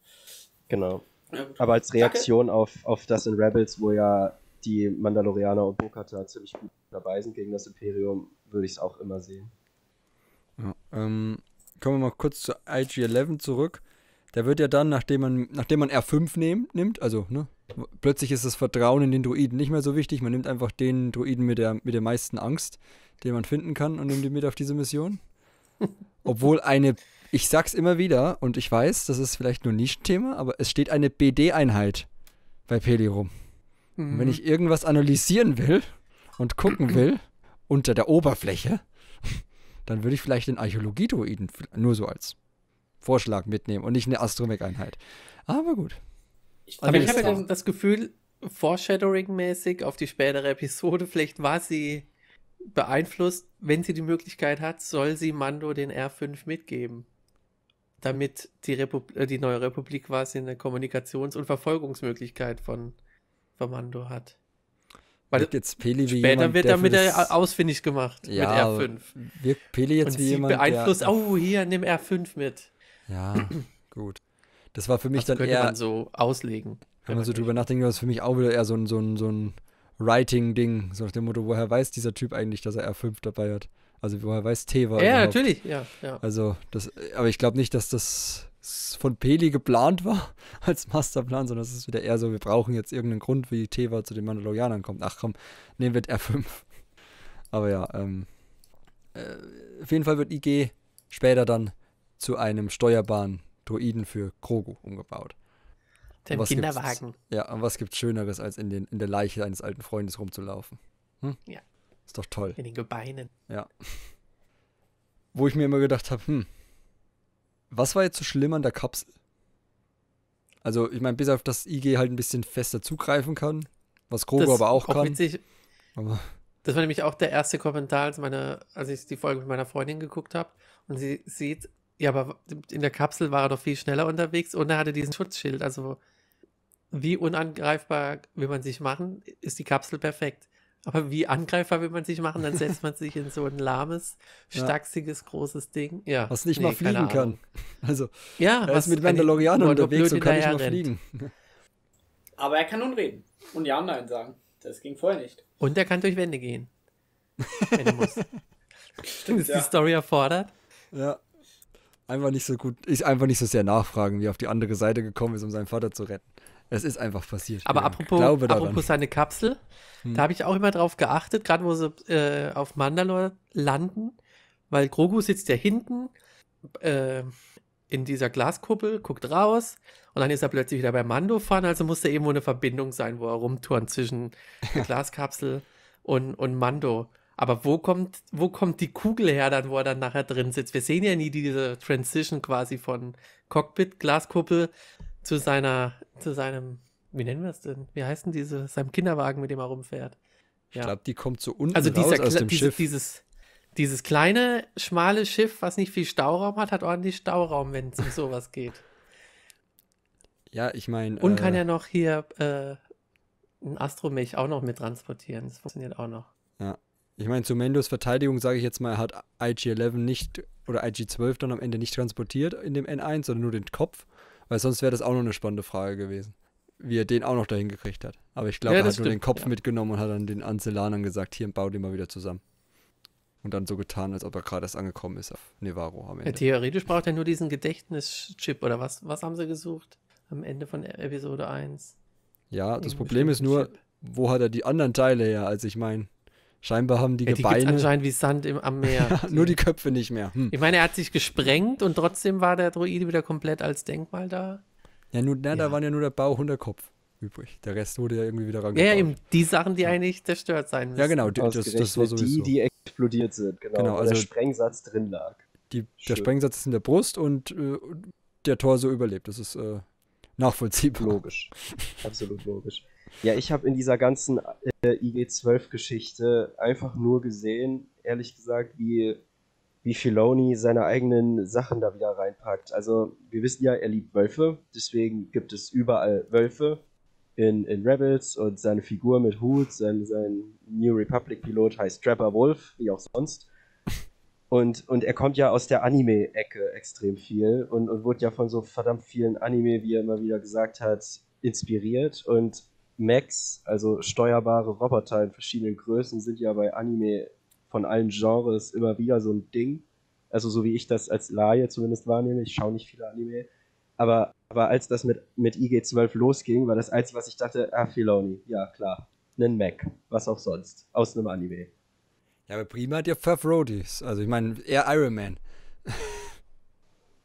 Genau. Ja, aber als Reaktion auf das in Rebels, wo ja die Mandalorianer und Bo-Katan ziemlich gut dabei sind gegen das Imperium, würde ich es auch immer sehen. Ja, kommen wir mal kurz zu IG-11 zurück. Der wird ja dann, nachdem man R5 nimmt, also ne, plötzlich ist das Vertrauen in den Droiden nicht mehr so wichtig. Man nimmt einfach den Droiden mit der meisten Angst, den man finden kann, und nimmt ihn mit auf diese Mission. Obwohl ich sag's immer wieder, und ich weiß, das ist vielleicht nur ein Nischenthema, aber es steht eine BD-Einheit bei Peli rum. Mhm. Und wenn ich irgendwas analysieren will und gucken will, unter der Oberfläche, dann würde ich vielleicht den Archäologie-Droiden nur so als Vorschlag mitnehmen und nicht eine Astromech-Einheit. Aber gut. Aber ich habe ja das Gefühl, Foreshadowing-mäßig auf die spätere Episode, vielleicht war sie beeinflusst, wenn sie die Möglichkeit hat, soll sie Mando den R5 mitgeben, damit die neue Republik quasi eine Kommunikations- und Verfolgungsmöglichkeit von Mando hat. Weil jetzt Peli wie später jemand, wird damit er ausfindig gemacht, ja, mit R5. Wirkt Peli jetzt und wie jemand, beeinflusst, hier, nimm R5 mit. Ja, gut. Das war für mich dann eher... Könnte man so auslegen. Wenn man so drüber nachdenkt, war es für mich auch wieder eher so ein Writing-Ding. So nach dem Motto, woher weiß dieser Typ eigentlich, dass er R5 dabei hat? Also woher weiß Teva überhaupt? Natürlich, ja. Also, aber ich glaube nicht, dass das von Peli geplant war als Masterplan, sondern es ist wieder eher so, wir brauchen jetzt irgendeinen Grund, wie Teva zu den Mandalorianern kommt. Ach komm, nehmen wir R5. Aber ja, auf jeden Fall wird IG später dann zu einem steuerbaren Droiden für Grogu umgebaut. Den Kinderwagen. Ja, und was gibt's Schöneres, als in der Leiche eines alten Freundes rumzulaufen? Hm? Ja. Ist doch toll. In den Gebeinen. Ja. Wo ich mir immer gedacht habe, was war jetzt so schlimm an der Kapsel? Also, ich meine, bis auf das IG halt ein bisschen fester zugreifen kann, was Grogu das aber auch kann. Witzig. Aber das war nämlich auch der erste Kommentar, als ich die Folge mit meiner Freundin geguckt habe. Und sie sieht, ja, aber in der Kapsel war er doch viel schneller unterwegs und er hatte diesen Schutzschild. Also, wie unangreifbar will man sich machen, ist die Kapsel perfekt. Aber wie angreifbar will man sich machen, dann setzt man sich in so ein lahmes, stachsiges, großes Ding. Ja, was nicht mal fliegen kann. Also, ja, er ist mit Mandalorianern unterwegs und kann nicht mal fliegen. Aber er kann nun reden und ja und nein sagen. Das ging vorher nicht. Und er kann durch Wände gehen. Wenn er muss. Stimmt, ist die Story erfordert. Ja. Einfach nicht so gut, ist einfach nicht so sehr nachfragen, wie er auf die andere Seite gekommen ist, um seinen Vater zu retten. Es ist einfach passiert. Aber apropos seine Kapsel, da habe ich auch immer drauf geachtet, gerade wo sie auf Mandalore landen, weil Grogu sitzt ja hinten in dieser Glaskuppel, guckt raus und dann ist er plötzlich wieder bei Mando fahren, also muss da irgendwo eine Verbindung sein, wo er rumturnt zwischen der Glaskapsel und Mando. Aber wo kommt die Kugel her dann, wo er dann nachher drin sitzt? Wir sehen ja nie diese Transition quasi von Cockpit, Glaskuppel zu seinem, wie nennen wir es denn? Wie heißt denn seinem Kinderwagen, mit dem er rumfährt? Ja. Ich glaube, die kommt so unten also raus aus dem Schiff. Dieses kleine, schmale Schiff, was nicht viel Stauraum hat, hat ordentlich Stauraum, wenn es um sowas geht. Ja, ich meine... Und kann ja noch hier ein Astromech auch noch mit transportieren. Das funktioniert auch noch. Ja, ich meine, zu Mandos Verteidigung sage ich jetzt mal, hat IG-11 nicht, oder IG-12 dann am Ende nicht transportiert in dem N1, sondern nur den Kopf, weil sonst wäre das auch noch eine spannende Frage gewesen, wie er den auch noch dahin gekriegt hat. Aber ich glaube, ja, er hat nur den Kopf mitgenommen und hat dann den Ancellanern gesagt, hier, bau den mal wieder zusammen. Und dann so getan, als ob er gerade erst angekommen ist auf Nevarro am Ende. Ja, theoretisch braucht er nur diesen Gedächtnischip, oder was? Was haben sie gesucht am Ende von Episode 1? Ja, das Problem ist nur, wo hat er die anderen Teile her? Also ich meine, scheinbar haben die Gebeine... Die gibt's anscheinend wie Sand am Meer. Ja, nur die Köpfe nicht mehr. Hm. Ich meine, er hat sich gesprengt und trotzdem war der Droide wieder komplett als Denkmal da. Ja, da waren ja nur der Bauch und der Kopf übrig. Der Rest wurde ja irgendwie wieder rangebaut. Ja, eben die Sachen, die eigentlich zerstört sein müssen. Ja, genau. Das war sowieso. Die explodiert sind, genau also der Sprengsatz drin lag. Der Sprengsatz ist in der Brust und der Torso überlebt. Das ist nachvollziehbar. Logisch. Absolut logisch. Ja, ich habe in dieser ganzen IG-12-Geschichte einfach nur gesehen, ehrlich gesagt, wie Filoni seine eigenen Sachen da wieder reinpackt. Also, wir wissen ja, er liebt Wölfe, deswegen gibt es überall Wölfe in Rebels und seine Figur mit Hut, sein New Republic-Pilot heißt Trapper Wolf, wie auch sonst. Und er kommt ja aus der Anime-Ecke extrem viel und wurde ja von so verdammt vielen Anime, wie er immer wieder gesagt hat, inspiriert. Und Mechs, also steuerbare Roboter in verschiedenen Größen, sind ja bei Anime von allen Genres immer wieder so ein Ding. Also so wie ich das als Laie zumindest wahrnehme, ich schaue nicht viele Anime. Aber als das mit IG-12 losging, war das Einzige, was ich dachte, Filoni, ja klar, einen Mech, was auch sonst, aus einem Anime. Ja, aber prima hat ja Favreau, also ich meine, eher Iron Man.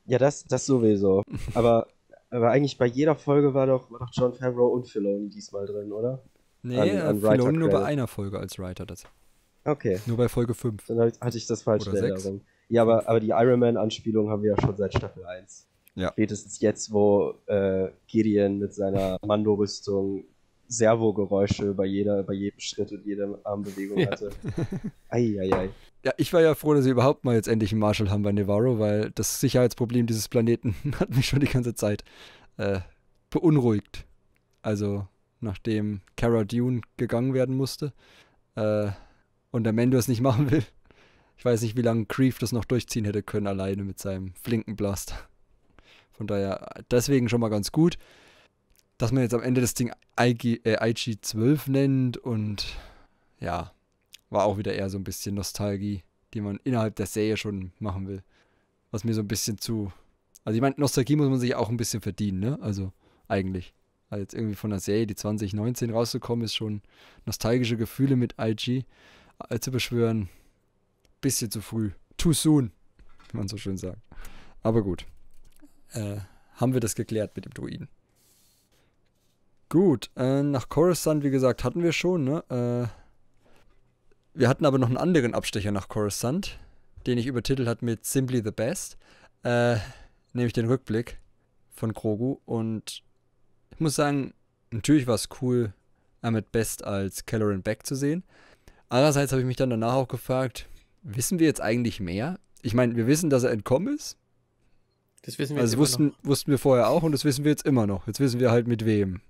Ja, das sowieso, aber eigentlich bei jeder Folge war doch Jon Favreau und Filoni diesmal drin, oder? Nee, Filoni nur bei einer Folge als Writer das. Okay. Nur bei Folge 5. Dann hatte ich das falsch in Erinnerung. Ja, aber die Iron Man-Anspielung haben wir ja schon seit Staffel 1. Ja. Spätestens jetzt, wo Gideon mit seiner Mando-Rüstung Servogeräusche bei jedem Schritt und jeder Armbewegung hatte. Eieiei. Ja, ich war ja froh, dass sie überhaupt mal jetzt endlich einen Marshall haben bei Nevarro, weil das Sicherheitsproblem dieses Planeten hat mich schon die ganze Zeit beunruhigt. Also, nachdem Cara Dune gegangen werden musste, und der Mando es nicht machen will. Ich weiß nicht, wie lange Creef das noch durchziehen hätte können, alleine mit seinem flinken Blaster. Von daher, deswegen schon mal ganz gut, dass man jetzt am Ende das Ding IG-12 nennt und ja, war auch wieder eher so ein bisschen Nostalgie, die man innerhalb der Serie schon machen will. Was mir so ein bisschen also ich meine, Nostalgie muss man sich auch ein bisschen verdienen, ne? Also eigentlich. Also jetzt irgendwie von der Serie, die 2019 rausgekommen ist, schon nostalgische Gefühle mit IG zu beschwören, bisschen zu früh. Too soon, kann man so schön sagen. Aber gut. Haben wir das geklärt mit dem Druiden. Gut, nach Coruscant, wie gesagt, hatten wir schon, ne? Wir hatten aber noch einen anderen Abstecher nach Coruscant, den ich übertitelt habe mit Simply the Best, nämlich den Rückblick von Grogu. Und ich muss sagen, natürlich war es cool, Ahmed Best als Kelleran Beck zu sehen. Andererseits habe ich mich dann danach auch gefragt, wissen wir jetzt eigentlich mehr? Ich meine, wir wissen, dass er entkommen ist. Das wissen wir also wussten wir vorher auch und das wissen wir jetzt immer noch. Jetzt wissen wir halt mit wem.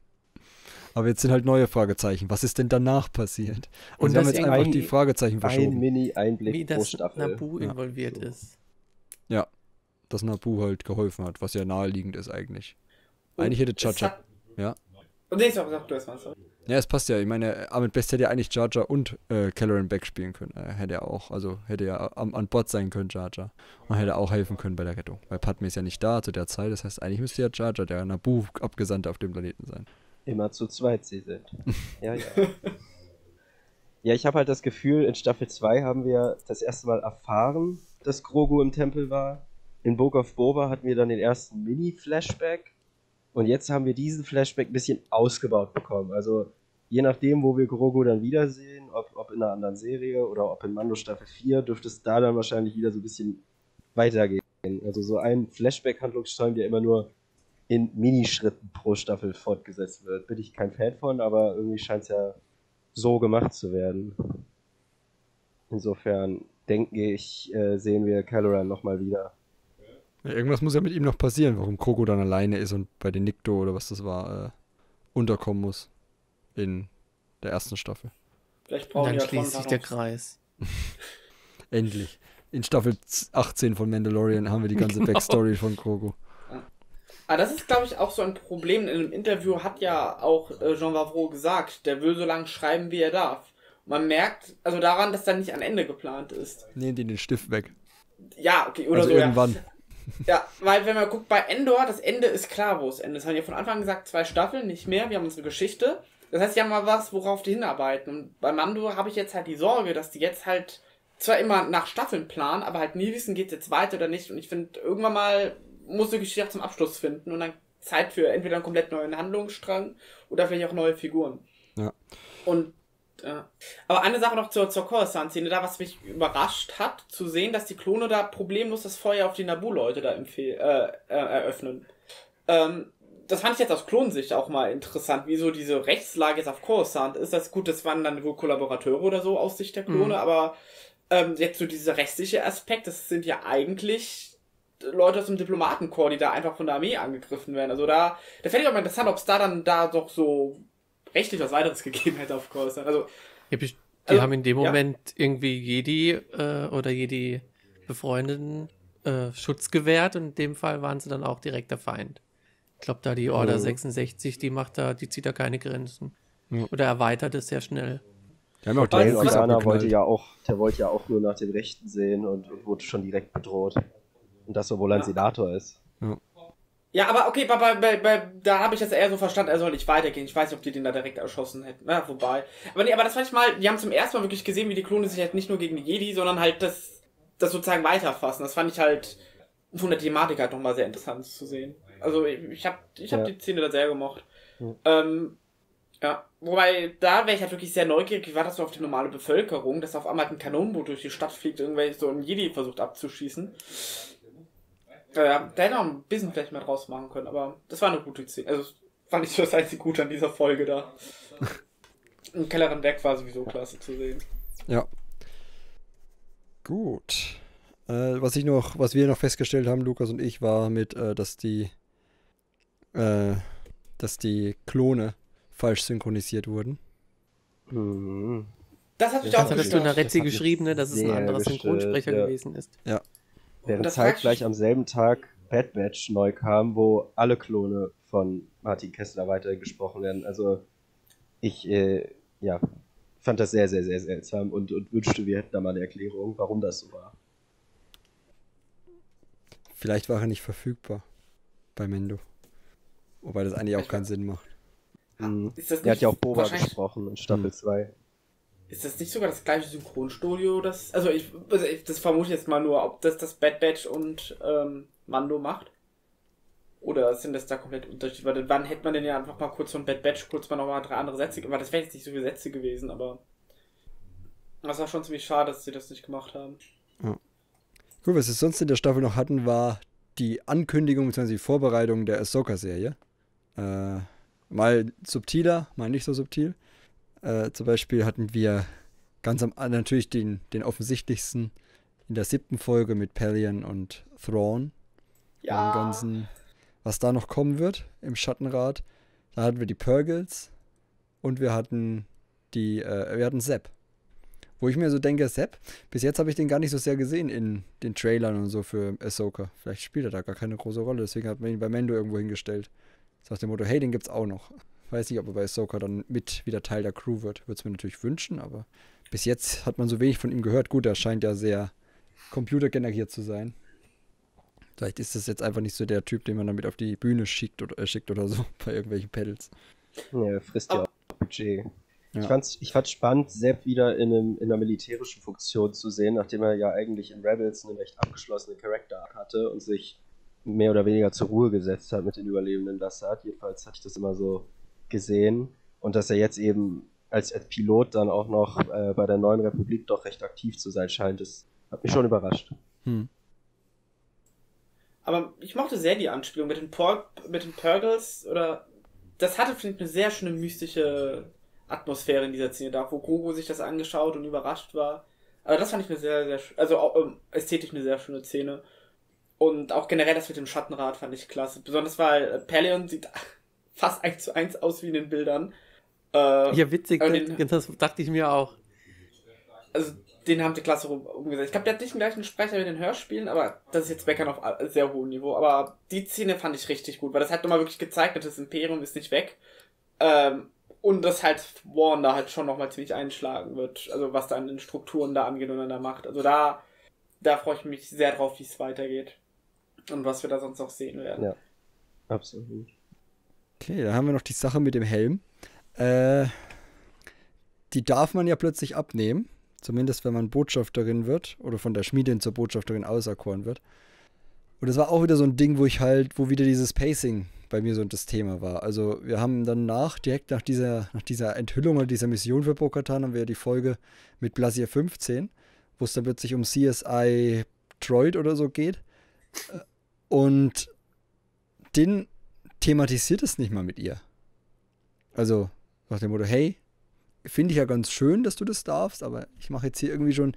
Aber jetzt sind halt neue Fragezeichen. Was ist denn danach passiert? Und wir haben jetzt einfach die Fragezeichen verschoben. Ein Mini-Einblick wie das Naboo involviert ist. Ja, dass Naboo halt geholfen hat, was ja naheliegend ist eigentlich. Und eigentlich hätte Jar Jar... Ja. Und nee, sag du erstmal, sorry. Ja, es passt ja. Ich meine, Ahmed Best hätte ja eigentlich Jar Jar und Kelleran Beck spielen können. Hätte er auch. Also hätte ja an Bord sein können, Jar Jar. Und hätte auch helfen können bei der Rettung. Weil Padme ist ja nicht da zu der Zeit. Das heißt, eigentlich müsste ja Jar Jar der Naboo-Abgesandte auf dem Planeten sein. Immer zu zweit sie sind. Ja, ja. Ja, ich habe halt das Gefühl, in Staffel 2 haben wir das erste Mal erfahren, dass Grogu im Tempel war. In Book of Boba hatten wir dann den ersten Mini-Flashback. Und jetzt haben wir diesen Flashback ein bisschen ausgebaut bekommen. Also je nachdem, wo wir Grogu dann wiedersehen, ob in einer anderen Serie oder ob in Mando Staffel 4, dürfte es da dann wahrscheinlich wieder so ein bisschen weitergehen. Also so ein Flashback-Handlungsstrang, der immer nur in Minischritten pro Staffel fortgesetzt wird. Bin ich kein Fan von, aber irgendwie scheint es ja so gemacht zu werden. Insofern denke ich, sehen wir Kylo Ren nochmal wieder. Ja, irgendwas muss ja mit ihm noch passieren, warum Grogu dann alleine ist und bei den Nikto oder was das war, unterkommen muss in der ersten Staffel. Vielleicht brauchen wir dann schließt sich der Kreis. Endlich. In Staffel 18 von Mandalorian haben wir die ganze Backstory von Grogu. Ah, das ist, glaube ich, auch so ein Problem. In einem Interview hat ja auch Jon Favreau gesagt, der will so lange schreiben, wie er darf. Man merkt also daran, dass da nicht ein Ende geplant ist. Nehmen die den Stift weg. Ja, okay, oder also so. Irgendwann. Ja, weil wenn man guckt, bei Andor, das Ende ist klar, wo es endet. Das haben ja von Anfang an gesagt, 2 Staffeln, nicht mehr, wir haben unsere Geschichte. Das heißt, ja mal was, worauf die hinarbeiten. Und bei Mando habe ich jetzt halt die Sorge, dass die jetzt halt zwar immer nach Staffeln planen, aber halt nie wissen, geht es jetzt weiter oder nicht. Und ich finde, irgendwann mal muss die Geschichte zum Abschluss finden und dann Zeit für entweder einen komplett neuen Handlungsstrang oder vielleicht auch neue Figuren. Ja. Und aber eine Sache noch zur Coruscant-Szene, da was mich überrascht hat, zu sehen, dass die Klone da problemlos das Feuer auf die Naboo-Leute da eröffnen. Das fand ich jetzt aus Klonsicht auch mal interessant, wie so diese Rechtslage jetzt auf Coruscant ist. Das gut, das waren dann wohl Kollaborateure oder so aus Sicht der Klone, aber jetzt so dieser rechtliche Aspekt, das sind ja eigentlich Leute aus dem Diplomatenkorps, die da einfach von der Armee angegriffen werden. Also da fände ich auch mal interessant, ob es da doch so rechtlich was weiteres gegeben hätte auf Coruscant. Also, die haben in dem Moment irgendwie Jedi oder Jedi-Befreundeten Schutz gewährt und in dem Fall waren sie dann auch direkter Feind. Ich glaube, da die Order 66, die zieht da keine Grenzen. Mhm. Oder erweitert es sehr schnell. Der Organer wollte ja auch nur nach dem Rechten sehen und wurde schon direkt bedroht. Und das, obwohl er ein Senator ist. Ja. Ja, aber okay, da habe ich das eher so verstanden, er soll nicht weitergehen. Ich weiß nicht, ob die den da direkt erschossen hätten. Na, wobei. Aber nee, aber das fand ich mal, die haben zum ersten Mal wirklich gesehen, wie die Klone sich halt nicht nur gegen die Jedi, sondern halt das sozusagen weiterfassen. Das fand ich halt von der Thematik halt nochmal sehr interessant zu sehen. Also ich hab die Szene da sehr gemocht. Mhm. Ja, wobei, da wäre ich halt wirklich sehr neugierig, wie war das so auf die normale Bevölkerung, dass auf einmal ein Kanonenboot durch die Stadt fliegt, irgendwelche so einen Jedi versucht abzuschießen. Ja, da hätte auch ein bisschen vielleicht mehr draus machen können, aber das war eine gute Szene. Also fand ich das einzig Gute an dieser Folge da. Im Kellerin weg war sowieso klasse zu sehen. Ja. Gut. Was wir noch festgestellt haben, Lukas und ich, war dass die Klone falsch synchronisiert wurden. Mhm. Das hat mich auch gestört. Du in der Retzi geschrieben, ne, dass es ein anderer Synchronsprecher gewesen ist. Ja. Während zeitgleich am selben Tag Bad Batch neu kam, wo alle Klone von Martin Kessler weitergesprochen werden. Also ich fand das sehr, sehr, sehr seltsam und wünschte, wir hätten da mal eine Erklärung, warum das so war. Vielleicht war er nicht verfügbar bei Mendo. Wobei das eigentlich auch keinen Sinn macht. Er hat ja auch Boba gesprochen in Staffel 2. Ist das nicht sogar das gleiche Synchronstudio? Das vermute ich jetzt mal nur, ob das Bad Batch und Mando macht. Oder sind das da komplett unterschiedlich? Weil wann hätte man denn ja einfach mal kurz von Bad Batch nochmal 3 andere Sätze gemacht? Das wären jetzt nicht so viele Sätze gewesen, aber das war schon ziemlich schade, dass sie das nicht gemacht haben. Ja. Gut, was wir sonst in der Staffel noch hatten, war die Ankündigung bzw. die Vorbereitung der Ahsoka-Serie. Mal subtiler, mal nicht so subtil. Zum Beispiel hatten wir natürlich den offensichtlichsten in der 7. Folge mit Pelleaon und Thrawn. Ja. Und ganzen, was da noch kommen wird im Schattenrat. Da hatten wir die Purgles und wir hatten Sepp. Wo ich mir so denke, Sepp, bis jetzt habe ich den gar nicht so sehr gesehen in den Trailern und so für Ahsoka. Vielleicht spielt er da gar keine große Rolle, deswegen hat man ihn bei Mando irgendwo hingestellt. Nach dem Motto, hey, den gibt's auch noch. Weiß nicht, ob er bei Ahsoka dann mit wieder Teil der Crew wird. Würde es mir natürlich wünschen, aber bis jetzt hat man so wenig von ihm gehört. Gut, er scheint ja sehr computergeneriert zu sein. Vielleicht ist das jetzt einfach nicht so der Typ, den man damit auf die Bühne schickt oder so, bei irgendwelchen Pedals. Ja, er frisst ja auch Budget. Ja. Ich fand's spannend, Sepp wieder in einer militärischen Funktion zu sehen, nachdem er ja eigentlich in Rebels einen recht abgeschlossenen Charakter hatte und sich mehr oder weniger zur Ruhe gesetzt hat mit den Überlebenden, jedenfalls hatte ich das immer so gesehen. und dass er jetzt eben als Pilot dann auch noch bei der Neuen Republik doch recht aktiv zu sein scheint, das hat mich schon überrascht. Hm. Aber ich mochte sehr die Anspielung mit den Purgles, oder das hatte, finde ich, eine sehr schöne mystische Atmosphäre in dieser Szene da, wo Grogu sich das angeschaut und überrascht war. Also das fand ich eine sehr, sehr, also auch, ästhetisch eine sehr schöne Szene. Und auch generell das mit dem Schattenrad fand ich klasse. Besonders weil Pelleaon sieht fast 1:1 aus wie in den Bildern. Ja, witzig, das dachte ich mir auch. Also den haben die klasse umgesetzt. Ich glaube, der hat nicht den gleichen Sprecher wie in den Hörspielen, aber das ist jetzt Meckern auf sehr hohem Niveau. Aber die Szene fand ich richtig gut, weil das hat nochmal wirklich gezeigt, dass das Imperium ist nicht weg. Und dass halt Thrawn da halt schon nochmal ziemlich einschlagen wird. Also was da an den Strukturen da angeht und dann da macht. Also da freue ich mich sehr drauf, wie es weitergeht. Und was wir da sonst noch sehen werden. Ja, absolut. Okay, da haben wir noch die Sache mit dem Helm. Die darf man ja plötzlich abnehmen. Zumindest, wenn man Botschafterin wird. Oder von der Schmiedin zur Botschafterin auserkoren wird. Und das war auch wieder so ein Ding, wo wieder dieses Pacing bei mir so das Thema war. Also wir haben dann direkt nach dieser Enthüllung oder dieser Mission für Bo-Katan haben wir die Folge mit Plazir-15, wo es dann plötzlich um CSI Droid oder so geht. Und Din thematisiert es nicht mal mit ihr. Also nach dem Motto, hey, finde ich ja ganz schön, dass du das darfst, aber ich mache jetzt hier irgendwie schon,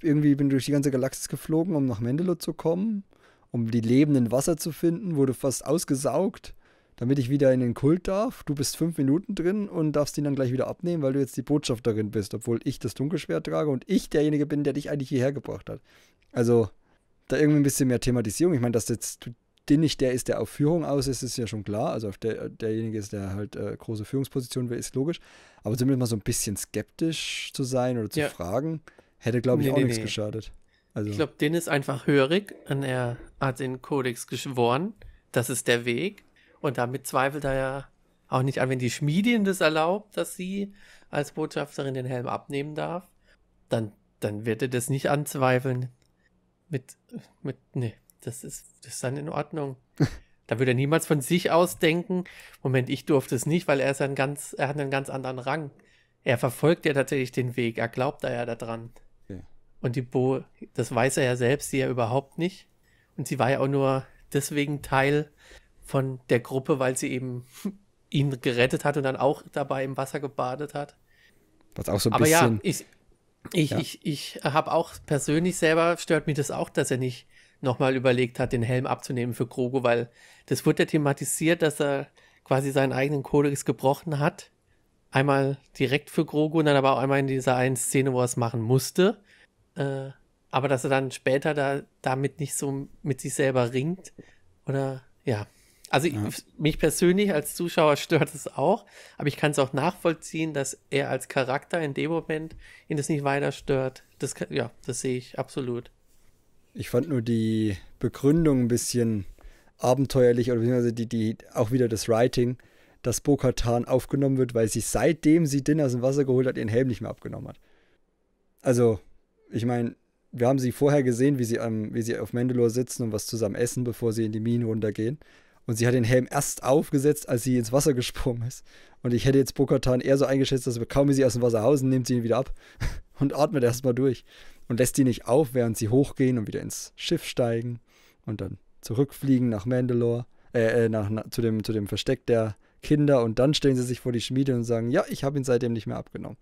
bin durch die ganze Galaxis geflogen, um nach Mandalore zu kommen, um die lebenden Wasser zu finden, wurde fast ausgesaugt, damit ich wieder in den Kult darf. Du bist 5 Minuten drin und darfst ihn dann gleich wieder abnehmen, weil du jetzt die Botschafterin bist, obwohl ich das Dunkelschwert trage und ich derjenige bin, der dich eigentlich hierher gebracht hat. Also da irgendwie ein bisschen mehr Thematisierung. Ich meine, dass jetzt Din nicht der ist, der auf Führung aus ist, ist ja schon klar. Also derjenige ist, der halt große Führungsposition will, ist logisch. Aber zumindest mal so ein bisschen skeptisch zu sein oder zu fragen, hätte, glaube ich, nichts geschadet. Also. Ich glaube, Din ist einfach hörig und er hat den Kodex geschworen, das ist der Weg, und damit zweifelt er ja auch nicht an, wenn die Schmiedin das erlaubt, dass sie als Botschafterin den Helm abnehmen darf, dann wird er das nicht anzweifeln. Nee, das ist dann in Ordnung. Da würde er niemals von sich aus denken, Moment, ich durfte es nicht, weil er hat einen ganz anderen Rang. Er verfolgt ja tatsächlich den Weg, er glaubt da ja daran. Und die Bo, das weiß er ja selbst, sie ja überhaupt nicht. Und sie war ja auch nur deswegen Teil von der Gruppe, weil sie eben ihn gerettet hat und dann auch dabei im Wasser gebadet hat. Was auch so ein bisschen... Aber ja, ich habe auch persönlich selber, stört mich das auch, dass er nicht nochmal überlegt hat, den Helm abzunehmen für Grogu, weil das wurde ja thematisiert, dass er quasi seinen eigenen Kodex gebrochen hat. Einmal direkt für Grogu und dann aber auch einmal in dieser einen Szene, wo er es machen musste. Aber dass er dann später damit nicht so mit sich selber ringt oder ja, also ja. Mich persönlich als Zuschauer stört es auch, aber ich kann es auch nachvollziehen, dass er als Charakter in dem Moment ihn das nicht weiter stört. Das sehe ich absolut. Ich fand nur die Begründung ein bisschen abenteuerlich, oder beziehungsweise die auch wieder das Writing, dass Bo-Katan aufgenommen wird, weil sie seitdem sie Din aus dem Wasser geholt hat, ihren Helm nicht mehr abgenommen hat. Also ich meine, wir haben sie vorher gesehen, wie sie auf Mandalore sitzen und was zusammen essen, bevor sie in die Minen runtergehen. Und sie hat den Helm erst aufgesetzt, als sie ins Wasser gesprungen ist. Und ich hätte jetzt Bo-Katan eher so eingeschätzt, dass kaum sie aus dem Wasser hausen, nimmt sie ihn wieder ab und atmet erstmal durch. Und lässt die nicht auf, während sie hochgehen und wieder ins Schiff steigen und dann zurückfliegen nach Mandalore, zu dem Versteck der Kinder. Und dann stellen sie sich vor die Schmiede und sagen, ja, ich habe ihn seitdem nicht mehr abgenommen.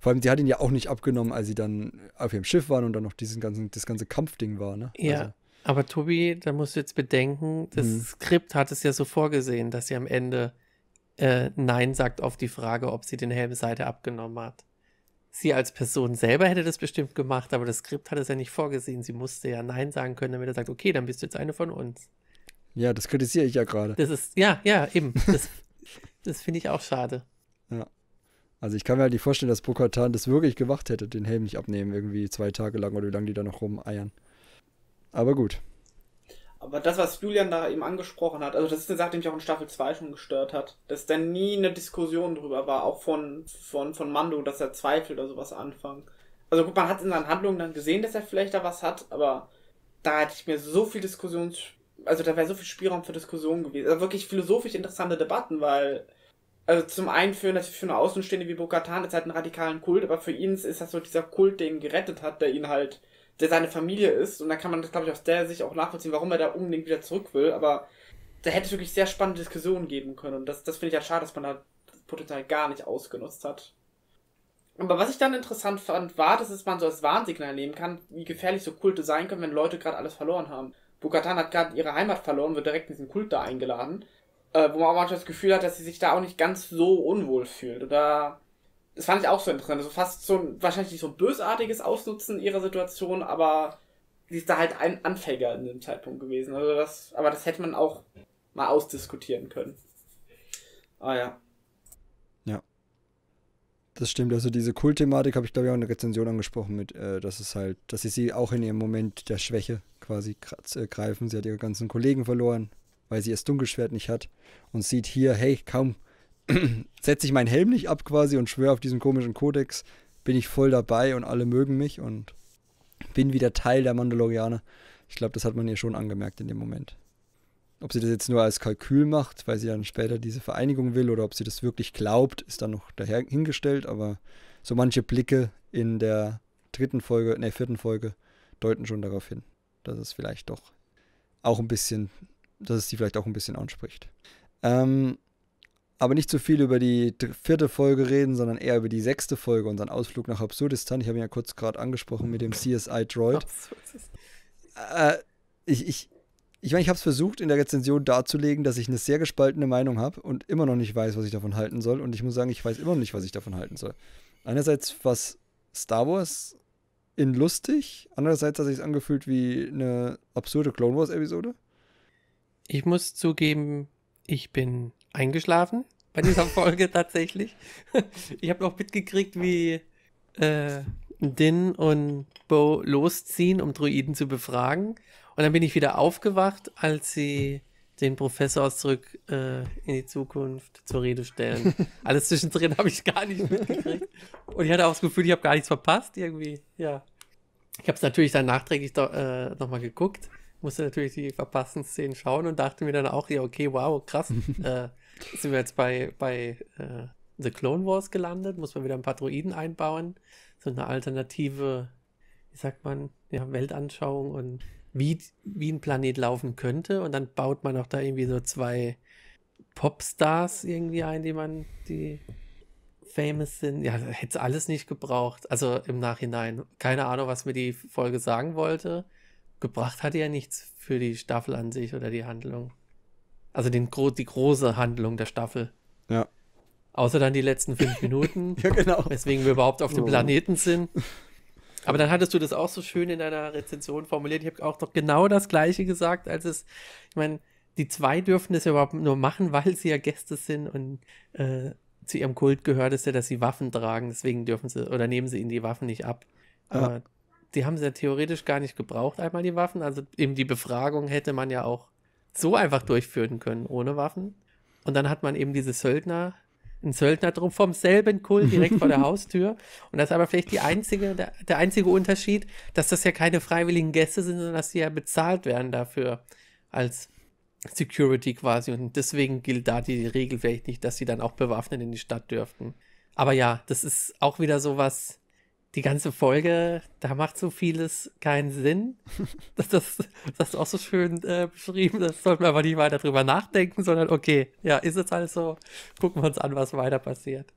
Vor allem, sie hat ihn ja auch nicht abgenommen, als sie dann auf ihrem Schiff waren und dann noch das ganze Kampfding war, ne? Ja, also. Aber Tobi, da musst du jetzt bedenken, das Skript hat es ja so vorgesehen, dass sie am Ende Nein sagt auf die Frage, ob sie den Helmseite abgenommen hat. Sie als Person selber hätte das bestimmt gemacht, aber das Skript hat es ja nicht vorgesehen. Sie musste ja Nein sagen können, damit er sagt, okay, dann bist du jetzt eine von uns. Ja, das kritisiere ich ja gerade. Das ist, ja, eben. Das finde ich auch schade. Ja. Also ich kann mir halt nicht vorstellen, dass Bo-Katan das wirklich gemacht hätte, den Helm nicht abnehmen, irgendwie 2 Tage lang oder wie lange die da noch rumeiern. Aber gut. Aber das, was Julian da eben angesprochen hat, also das ist eine Sache, die mich auch in Staffel 2 schon gestört hat, dass da nie eine Diskussion drüber war, auch von Mando, dass er zweifelt oder sowas anfangen. Also gut, man hat in seinen Handlungen dann gesehen, dass er vielleicht da was hat, aber da hätte ich mir so viel Diskussions... Also da wäre so viel Spielraum für Diskussionen gewesen. Also wirklich philosophisch interessante Debatten, weil... Also zum einen für natürlich für eine Außenstehende wie Bo-Katan ist halt ein radikalen Kult, aber für ihn ist das so dieser Kult, der ihn gerettet hat, der ihn halt, der seine Familie ist, und da kann man das, glaube ich, aus der Sicht auch nachvollziehen, warum er da unbedingt wieder zurück will, aber da hätte es wirklich sehr spannende Diskussionen geben können, und das finde ich ja schade, dass man da das Potenzial gar nicht ausgenutzt hat. Aber was ich dann interessant fand, war, dass es man so als Warnsignal nehmen kann, wie gefährlich so Kulte sein können, wenn Leute gerade alles verloren haben. Bo-Katan hat gerade ihre Heimat verloren, wird direkt in diesen Kult da eingeladen, wo man auch manchmal das Gefühl hat, dass sie sich da auch nicht ganz so unwohl fühlt, oder... Das fand ich auch so interessant, also fast so ein, wahrscheinlich nicht so ein bösartiges Ausnutzen ihrer Situation, aber sie ist da halt ein Anfänger in dem Zeitpunkt gewesen. Also das, aber das hätte man auch mal ausdiskutieren können. Ah ja. Ja. Das stimmt, also diese Kultthematik habe ich, glaube ich, auch in der Rezension angesprochen, mit, dass es halt, dass sie auch in ihrem Moment der Schwäche quasi greifen. Sie hat ihre ganzen Kollegen verloren, weil sie das Dunkelschwert nicht hat, und sieht hier, hey, kaum setze ich meinen Helm nicht ab quasi und schwöre auf diesen komischen Kodex, bin ich voll dabei und alle mögen mich und bin wieder Teil der Mandalorianer. Ich glaube, das hat man ihr schon angemerkt in dem Moment. Ob sie das jetzt nur als Kalkül macht, weil sie dann später diese Vereinigung will, oder ob sie das wirklich glaubt, ist dann noch dahingestellt, aber so manche Blicke in der vierten Folge deuten schon darauf hin, dass es vielleicht doch auch ein bisschen, dass es sie vielleicht auch ein bisschen anspricht. Aber nicht so viel über die vierte Folge reden, sondern eher über die 6. Folge, unseren Ausflug nach Absurdistan. Ich habe ihn ja kurz gerade angesprochen mit dem CSI-Droid. Ich habe es versucht, in der Rezension darzulegen, dass ich eine sehr gespaltene Meinung habe und immer noch nicht weiß, was ich davon halten soll. Und ich muss sagen, ich weiß immer noch nicht, was ich davon halten soll. Einerseits was Star Wars in lustig, andererseits hat sich es angefühlt wie eine absurde Clone Wars-Episode. Ich muss zugeben, ich bin eingeschlafen bei dieser Folge tatsächlich. Ich habe noch mitgekriegt, wie Din und Bo losziehen, um Droiden zu befragen. Und dann bin ich wieder aufgewacht, als sie den Professor zurück in die Zukunft zur Rede stellen. Alles zwischendrin habe ich gar nicht mitgekriegt. Und ich hatte auch das Gefühl, ich habe gar nichts verpasst irgendwie. Ja. Ich habe es natürlich dann nachträglich nochmal geguckt. Musste natürlich die verpassten Szenen schauen und dachte mir dann auch, ja, okay, wow, krass. Sind wir jetzt bei The Clone Wars gelandet? Muss man wieder ein paar Droiden einbauen? So eine alternative, wie sagt man, ja, Weltanschauung und wie ein Planet laufen könnte. Und dann baut man auch da irgendwie so 2 Popstars irgendwie ein, die famous sind. Ja, hätte es alles nicht gebraucht. Also im Nachhinein. Keine Ahnung, was mir die Folge sagen wollte. Gebracht hatte ja nichts für die Staffel an sich oder die Handlung. Also die große Handlung der Staffel. Ja. Außer dann die letzten 5 Minuten. Ja, genau. Weswegen wir überhaupt auf dem Planeten sind. Aber dann hattest du das auch so schön in deiner Rezension formuliert. Ich habe auch doch genau das Gleiche gesagt, als es, ich meine, die 2 dürfen es ja überhaupt nur machen, weil sie ja Gäste sind und zu ihrem Kult gehört es ja, dass sie Waffen tragen. Deswegen dürfen sie oder nehmen sie ihnen die Waffen nicht ab. Aber die haben sie ja theoretisch gar nicht gebraucht, einmal die Waffen. Also eben die Befragung hätte man ja auch so einfach durchführen können, ohne Waffen. Und dann hat man eben diese Söldner, einen Söldnertrupp vom selben Kult direkt vor der Haustür. Und das ist aber vielleicht der einzige Unterschied, dass das ja keine freiwilligen Gäste sind, sondern dass sie ja bezahlt werden dafür als Security quasi. Und deswegen gilt da die Regel vielleicht nicht, dass sie dann auch bewaffnet in die Stadt dürften. Aber ja, das ist auch wieder sowas. Die ganze Folge, da macht so vieles keinen Sinn. Das ist auch so schön beschrieben, das sollte man aber nicht weiter drüber nachdenken, sondern okay, ja, ist jetzt halt so, gucken wir uns an, was weiter passiert.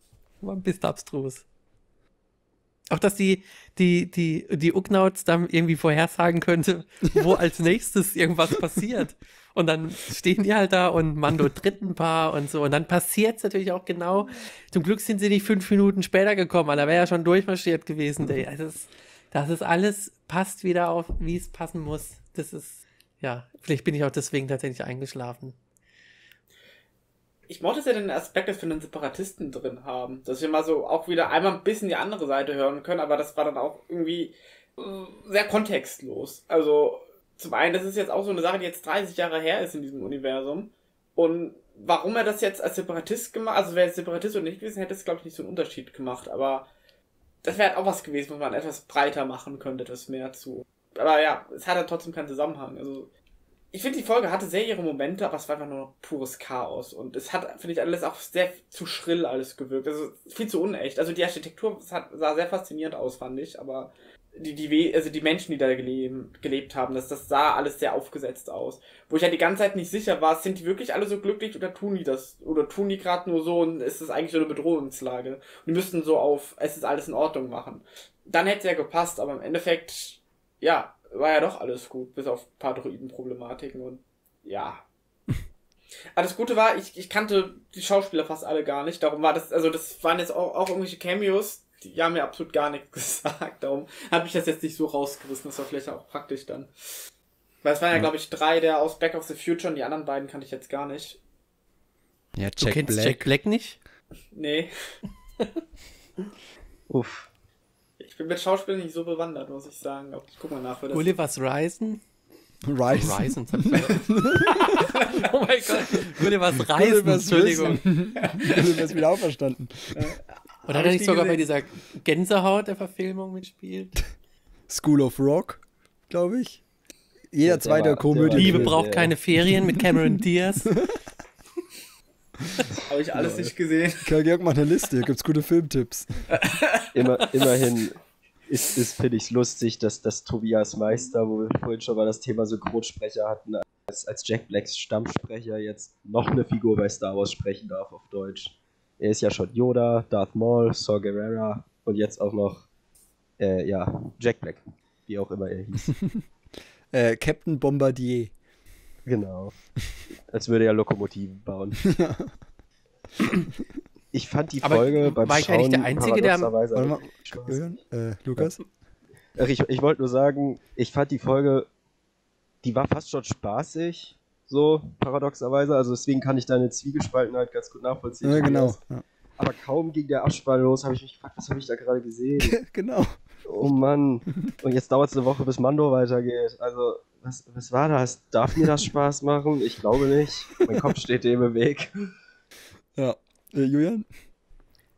War ein bisschen abstrus. Auch, dass die Ugnauts dann irgendwie vorhersagen könnte, wo als nächstes irgendwas passiert. Und dann stehen die halt da und Mando tritt ein paar und so. Und dann passiert es natürlich auch genau. Zum Glück sind sie nicht 5 Minuten später gekommen, aber da wäre ja schon durchmarschiert gewesen. Also das ist alles, passt wieder auf, wie es passen muss. Das ist, ja, vielleicht bin ich auch deswegen tatsächlich eingeschlafen. Ich mochte es ja den Aspekt, dass wir einen Separatisten drin haben. Dass wir mal so auch wieder einmal ein bisschen die andere Seite hören können, aber das war dann auch irgendwie sehr kontextlos. Also zum einen, das ist jetzt auch so eine Sache, die jetzt 30 Jahre her ist in diesem Universum. Und warum er das jetzt als Separatist gemacht, also wäre es Separatist oder nicht gewesen, hätte es, glaube ich, nicht so einen Unterschied gemacht. Aber das wäre halt auch was gewesen, wo man etwas breiter machen könnte, etwas mehr zu. Aber ja, es hat ja trotzdem keinen Zusammenhang. Also Ich finde, die Folge hatte sehr ihre Momente, aber es war einfach nur pures Chaos. Und es hat, finde ich, alles auch sehr zu schrill alles gewirkt. Also viel zu unecht. Also die Architektur sah sehr faszinierend aus, fand ich. Aber die Menschen, die da gelebt haben, das sah alles sehr aufgesetzt aus. Wo ich ja die ganze Zeit nicht sicher war, sind die wirklich alle so glücklich oder tun die das? Oder tun die gerade nur so und ist das eigentlich so eine Bedrohungslage? Und die müssten so auf, es ist alles in Ordnung machen. Dann hätte es ja gepasst, aber im Endeffekt, ja, war ja doch alles gut, bis auf ein paar Droiden-Problematiken und ja. Aber das Gute war, ich kannte die Schauspieler fast alle gar nicht, darum war das, also das waren jetzt auch irgendwelche Cameos, die haben mir absolut gar nichts gesagt, darum habe ich das jetzt nicht so rausgerissen, das war vielleicht auch praktisch dann. Weil es waren ja, glaube ich, 3 der aus Back of the Future und die anderen beiden kannte ich jetzt gar nicht. Ja, Jack Black. Du kennst Jack Black nicht? Nee. Uff. Ich bin mit Schauspielern nicht so bewandert, muss ich sagen. Ich guck mal nach. Gullivers Reisen? Reisen? Oh mein Gott. Gullivers Reisen, Entschuldigung. Gullivers wieder auferstanden. Oder hat er nicht sogar gesehen? Bei dieser Gänsehaut-Verfilmung mitspielt? School of Rock, glaube ich. Jeder ja, zweite Komödie. Liebe braucht keine Ferien mit Cameron Diaz. Habe ich alles nicht gesehen. Karl-Georg macht eine Liste, gibt's gute Filmtipps. Immerhin finde ich lustig, dass Tobias Meister, wo wir vorhin schon mal das Thema Synchronsprecher hatten, als Jack Blacks Stammsprecher jetzt noch eine Figur bei Star Wars sprechen darf auf Deutsch. Er ist ja schon Yoda, Darth Maul, Saw Gerrera und jetzt auch noch Jack Black, wie auch immer er hieß. Captain Bombardier. Genau. Als würde er Lokomotiven bauen. Ich fand die Folge beim Schauen... War ich eigentlich der Einzige, der... Lukas? Ich wollte nur sagen, ich fand die Folge, die war fast schon spaßig, so paradoxerweise. Also deswegen kann ich deine Zwiegespaltenheit ganz gut nachvollziehen. Ja, genau. Ja. Aber kaum ging der Abspann los, habe ich mich gefragt, was habe ich da gerade gesehen? Genau. Oh Mann. Und jetzt dauert es eine Woche, bis Mando weitergeht. Also... Was war das? Darf mir das Spaß machen? Ich glaube nicht. Mein Kopf steht dem im Weg. Ja. Julian?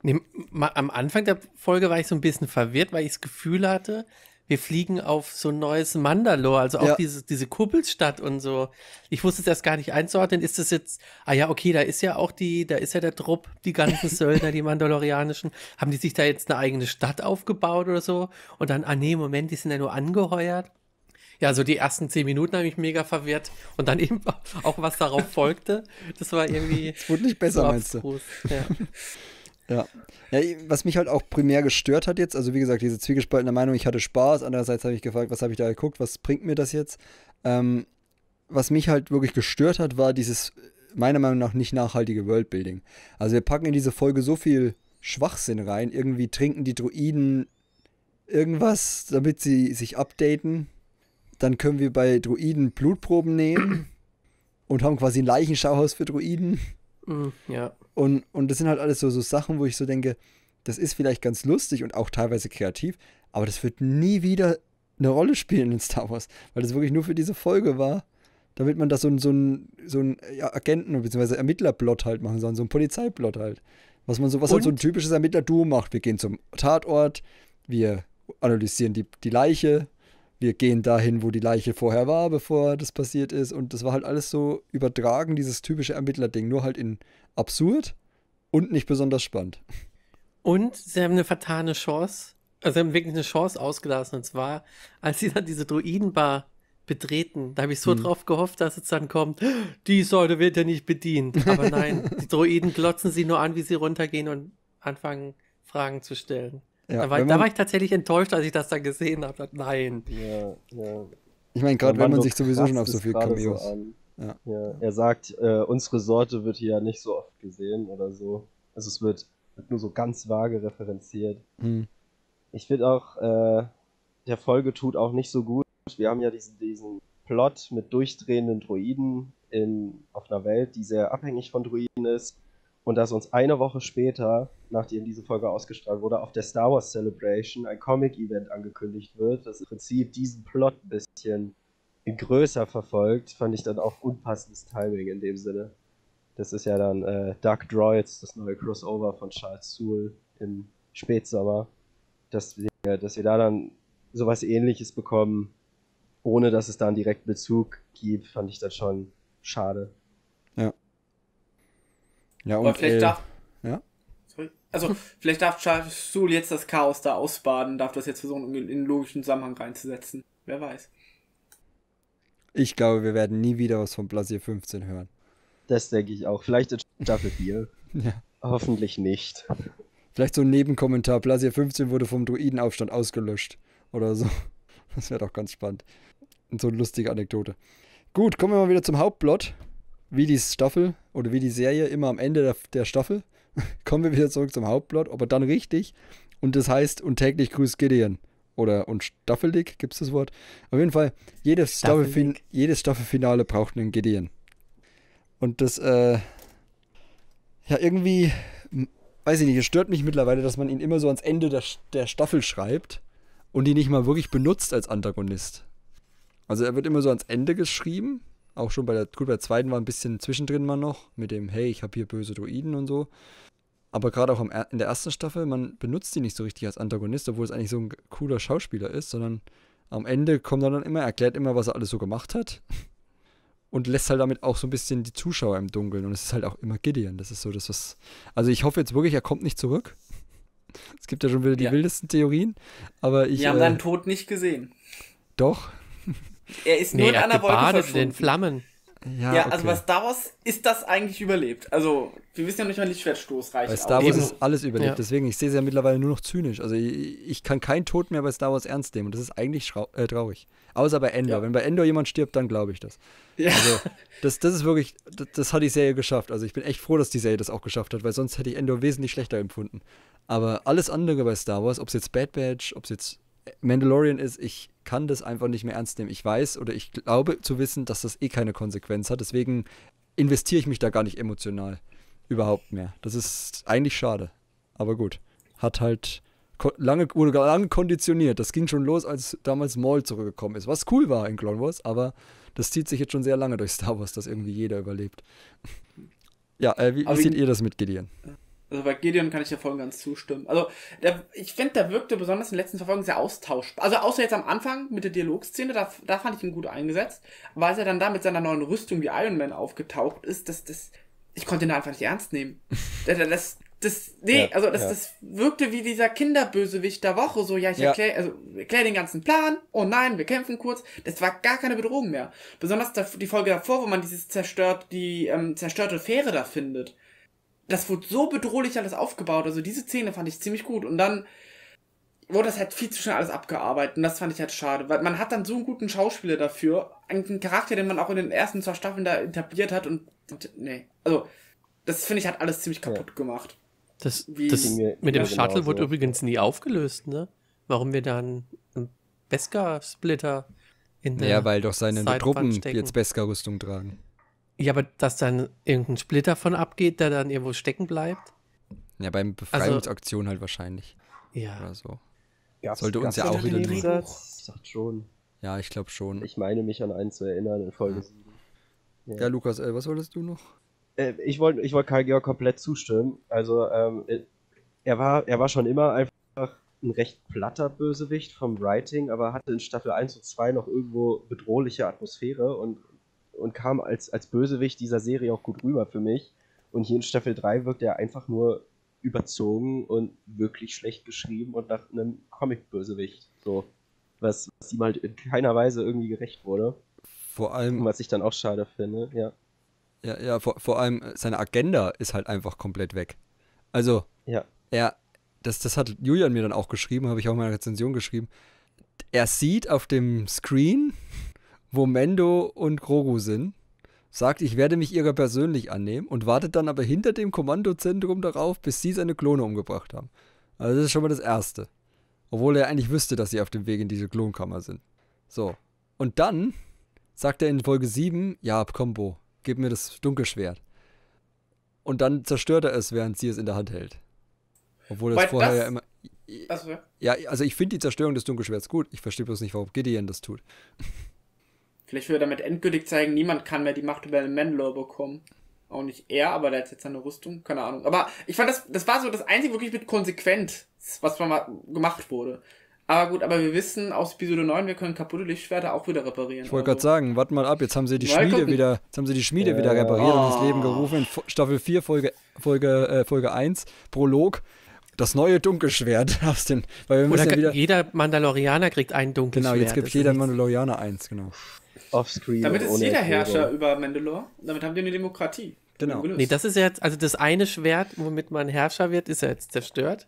Nee, am Anfang der Folge war ich so ein bisschen verwirrt, weil ich das Gefühl hatte, wir fliegen auf so ein neues Mandalore, also auf diese Kuppelstadt und so. Ich wusste es erst gar nicht einzuordnen. Ist das jetzt, da ist ja auch der Trupp, die ganzen Söldner, die Mandalorianischen. Haben die sich da jetzt eine eigene Stadt aufgebaut oder so? Und dann, Moment, die sind ja nur angeheuert. Ja, so die ersten 10 Minuten habe ich mega verwirrt und dann eben auch, was darauf folgte, das war irgendwie... Es wurde nicht besser, meinst du? Ja. Ja. Ja, was mich halt auch primär gestört hat jetzt, also wie gesagt, diese zwiegespaltene Meinung, ich hatte Spaß, andererseits habe ich gefragt, was habe ich da geguckt, was bringt mir das jetzt? Was mich halt wirklich gestört hat, war dieses, meiner Meinung nach, nicht nachhaltige Worldbuilding. Also wir packen in diese Folge so viel Schwachsinn rein, irgendwie trinken die Droiden irgendwas, damit sie sich updaten. Dann können wir bei Droiden Blutproben nehmen und haben quasi ein Leichenschauhaus für Droiden. Ja. Und das sind halt alles so Sachen, wo ich so denke, das ist vielleicht ganz lustig und auch teilweise kreativ, aber das wird nie wieder eine Rolle spielen in Star Wars, weil das wirklich nur für diese Folge war, damit man da so einen Agenten- bzw. Ermittlerplot halt machen soll, so einen Polizeiplot halt. Was halt so ein typisches Ermittler-Duo macht. Wir gehen zum Tatort, wir analysieren die Leiche. Wir gehen dahin, wo die Leiche vorher war, bevor das passiert ist. Und das war halt alles so übertragen, dieses typische Ermittlerding. Nur halt in absurd und nicht besonders spannend. Und sie haben eine vertane Chance, also sie haben wirklich eine Chance ausgelassen. Und zwar, als sie dann diese Droidenbar betreten, da habe ich so drauf gehofft, dass es dann kommt, die Säule wird ja nicht bedient. Aber nein, die Droiden glotzen sie nur an, wie sie runtergehen und anfangen, Fragen zu stellen. Ja, da war ich tatsächlich enttäuscht, als ich das dann gesehen habe. Nein. Ja, ja. Ich meine, gerade wenn man sich sowieso schon auf so viel Cameos... Ja. Er sagt, unsere Sorte wird hier ja nicht so oft gesehen oder so. Also es wird nur so ganz vage referenziert. Ich finde auch, der Folge tut auch nicht so gut. Wir haben ja diesen Plot mit durchdrehenden Droiden auf einer Welt, die sehr abhängig von Droiden ist. Und dass uns eine Woche später, nachdem diese Folge ausgestrahlt wurde, auf der Star Wars Celebration ein Comic-Event angekündigt wird, das im Prinzip diesen Plot ein bisschen größer verfolgt, fand ich dann auch unpassendes Timing in dem Sinne. Das ist ja dann Dark Droids, das neue Crossover von Charles Soule im Spätsommer, dass wir da dann sowas Ähnliches bekommen, ohne dass es da einen direkten Bezug gibt, fand ich das schon schade. Ja. Ja, und ja? Sorry. Also, vielleicht darf Schul jetzt das Chaos da ausbaden, darf das jetzt versuchen, in einen logischen Zusammenhang reinzusetzen. Wer weiß. Ich glaube, wir werden nie wieder was von Plazir-15 hören. Das denke ich auch. Vielleicht in Staffel 4. Ja. Hoffentlich nicht. Vielleicht so ein Nebenkommentar. Plazir-15 wurde vom Druidenaufstand ausgelöscht. Oder so. Das wäre doch ganz spannend. Und so eine lustige Anekdote. Gut, kommen wir mal wieder zum Hauptplot. Wie die Staffel oder wie die Serie immer am Ende der Staffel. Kommen wir wieder zurück zum Hauptplot, aber dann richtig. Und das heißt, und täglich grüßt Gideon. Oder und staffelig, gibt es das Wort? Auf jeden Fall, jedes Staffelfinale braucht einen Gideon. Und das, ja, irgendwie, weiß ich nicht, es stört mich mittlerweile, dass man ihn immer so ans Ende der Staffel schreibt und ihn nicht mal wirklich benutzt als Antagonist. Also er wird immer so ans Ende geschrieben, auch schon bei der zweiten war ein bisschen zwischendrin mal noch, mit dem, hey, ich habe hier böse Droiden und so. Aber gerade auch in der ersten Staffel, man benutzt ihn nicht so richtig als Antagonist, obwohl es eigentlich so ein cooler Schauspieler ist, sondern am Ende kommt er dann immer, erklärt immer, was er alles so gemacht hat und lässt halt damit auch so ein bisschen die Zuschauer im Dunkeln. Und es ist halt auch immer Gideon, das ist so das, was... Also ich hoffe jetzt wirklich, er kommt nicht zurück. Es gibt ja schon wieder die wildesten Theorien, aber ich... Wir haben seinen Tod nicht gesehen. Doch. Er ist nur in einer Wolke verschwunden. In den Flammen. Ja, okay. Also bei Star Wars ist das eigentlich überlebt. Also, wir wissen ja nicht mal die Schwertstoßreiche. Bei Star Wars ist alles überlebt, deswegen, ich sehe es ja mittlerweile nur noch zynisch. Also, ich kann keinen Tod mehr bei Star Wars ernst nehmen und das ist eigentlich traurig. Außer bei Endor. Ja. Wenn bei Endor jemand stirbt, dann glaube ich das. Ja. Also, das ist wirklich, das hat die Serie geschafft. Also, ich bin echt froh, dass die Serie das auch geschafft hat, weil sonst hätte ich Endor wesentlich schlechter empfunden. Aber alles andere bei Star Wars, ob es jetzt Bad Batch, ob es jetzt Mandalorian ist, ich kann das einfach nicht mehr ernst nehmen. Ich weiß oder ich glaube zu wissen, dass das eh keine Konsequenz hat. Deswegen investiere ich mich da gar nicht emotional überhaupt mehr. Das ist eigentlich schade. Aber gut, hat halt wurde lange konditioniert. Das ging schon los, als damals Maul zurückgekommen ist. Was cool war in Clone Wars, aber das zieht sich jetzt schon sehr lange durch Star Wars, dass irgendwie jeder überlebt. Ja, wie seht ihr das mit Gideon? Also bei Gideon kann ich der Folge ganz zustimmen. Also ich finde, der wirkte besonders in den letzten Verfolgen sehr austauschbar. Also außer jetzt am Anfang mit der Dialogszene, da fand ich ihn gut eingesetzt. Aber als er dann da mit seiner neuen Rüstung wie Iron Man aufgetaucht ist, ich konnte ihn einfach nicht ernst nehmen. Das wirkte wie dieser Kinderbösewicht der Woche. So, ja, ich erkläre den ganzen Plan. Oh nein, wir kämpfen kurz. Das war gar keine Bedrohung mehr. Besonders die Folge davor, wo man die zerstörte Fähre da findet. Das wurde so bedrohlich alles aufgebaut. Also diese Szene fand ich ziemlich gut. Und dann wurde das halt viel zu schnell alles abgearbeitet. Und das fand ich halt schade. Weil man hat dann so einen guten Schauspieler dafür. Einen Charakter, den man auch in den ersten 2 Staffeln da etabliert hat. Und nee. Also das finde ich hat alles ziemlich kaputt gemacht. Das mit dem Shuttle wurde übrigens nie aufgelöst, ne? Warum wir dann einen Beskar-Splitter in der Ja, weil doch seine Truppen jetzt Beskar-Rüstung tragen. Ja, aber dass dann irgendein Splitter von abgeht, der dann irgendwo stecken bleibt? Ja, beim Befreiungsaktion halt wahrscheinlich. Ja. Oder so. Sollte uns ja auch wieder drin. Ich dachte schon. Ja, ich glaube schon. Ich meine mich an einen zu erinnern in Folge 7. Ja, Lukas, was wolltest du noch? Ich wollte Karl-Georg komplett zustimmen. Also, er war schon immer einfach ein recht platter Bösewicht vom Writing, aber hatte in Staffel 1 und 2 noch irgendwo bedrohliche Atmosphäre und kam als Bösewicht dieser Serie auch gut rüber für mich. Und hier in Staffel 3 wirkt er einfach nur überzogen und wirklich schlecht geschrieben und nach einem Comic-Bösewicht. So, was ihm halt in keiner Weise irgendwie gerecht wurde. Vor allem... Und was ich dann auch schade finde, vor allem seine Agenda ist halt einfach komplett weg. Also, das hat Julian mir dann auch geschrieben, habe ich auch in meiner Rezension geschrieben. Er sieht auf dem Screen... wo Mendo und Grogu sind, sagt, ich werde mich ihrer persönlich annehmen und wartet dann aber hinter dem Kommandozentrum darauf, bis sie seine Klone umgebracht haben. Also das ist schon mal das Erste. Obwohl er eigentlich wüsste, dass sie auf dem Weg in diese Klonkammer sind. So. Und dann sagt er in Folge 7, ja, Kombo, gib mir das Dunkelschwert. Und dann zerstört er es, während sie es in der Hand hält. Obwohl er es vorher ja immer... Ja, also ich finde die Zerstörung des Dunkelschwerts gut. Ich verstehe bloß nicht, warum Gideon das tut. Vielleicht will er damit endgültig zeigen, niemand kann mehr die Macht über den Mandalore bekommen. Auch nicht er, aber der hat jetzt seine Rüstung, keine Ahnung. Aber ich fand, das war so das Einzige wirklich mit Konsequenz, was gemacht wurde. Aber gut, aber wir wissen aus Episode 9, wir können kaputte Lichtschwerter auch wieder reparieren. Ich wollte gerade sagen, warte mal ab, jetzt haben sie die Schmiede wieder, jetzt haben sie die Schmiede wieder repariert und ins Leben gerufen. In Staffel 4, Folge 1, Prolog, das neue Dunkelschwert aus den. Weil wir müssen ja wieder, jeder Mandalorianer kriegt ein Dunkelschwert. Genau, jetzt gibt jeder Mandalorianer eins, genau. Offscreen. Damit ist jeder Herrscher über Mandalore. Damit haben wir eine Demokratie. Genau. Nee, das ist ja jetzt, also das eine Schwert, womit man Herrscher wird, ist ja jetzt zerstört.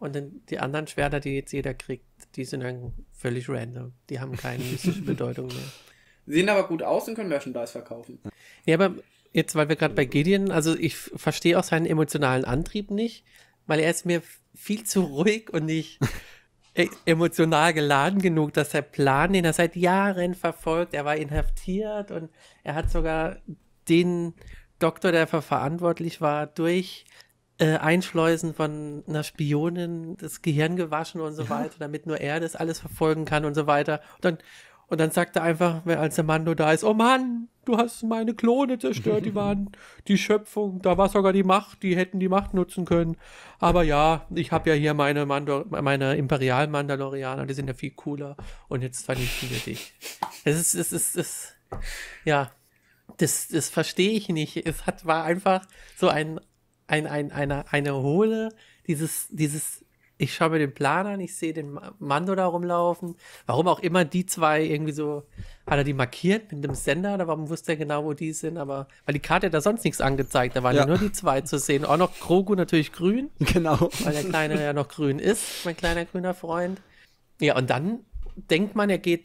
Und dann die anderen Schwerter, die jetzt jeder kriegt, die sind dann völlig random. Die haben keine mystische Bedeutung mehr. Sehen aber gut aus und können Merchandise verkaufen. Ja, aber jetzt, weil wir gerade bei Gideon, also ich verstehe auch seinen emotionalen Antrieb nicht, weil er ist mir viel zu ruhig und nicht emotional geladen genug, dass der Plan, den er seit Jahren verfolgt, er war inhaftiert und er hat sogar den Doktor, der dafür verantwortlich war, durch Einschleusen von einer Spionin das Gehirn gewaschen und so weiter, damit nur er das alles verfolgen kann und so weiter. Und dann sagt er einfach, als der Mando da ist, oh Mann, du hast meine Klone zerstört, die waren die Schöpfung, da war sogar die Macht, die hätten die Macht nutzen können. Aber ja, ich habe ja hier meine Imperial-Mandalorianer, die sind ja viel cooler und jetzt vernichten wir dich. Das verstehe ich nicht. Es war einfach so eine hohle, ich schaue mir den Plan an, ich sehe den Mando da rumlaufen, warum auch immer die zwei irgendwie so, hat er die markiert mit dem Sender, oder warum wusste er genau, wo die sind, aber, weil die Karte hat da sonst nichts angezeigt, da waren ja nur die zwei zu sehen, auch noch Grogu natürlich grün, genau, weil der Kleine ja noch grün ist, mein kleiner grüner Freund, ja, und dann denkt man, er geht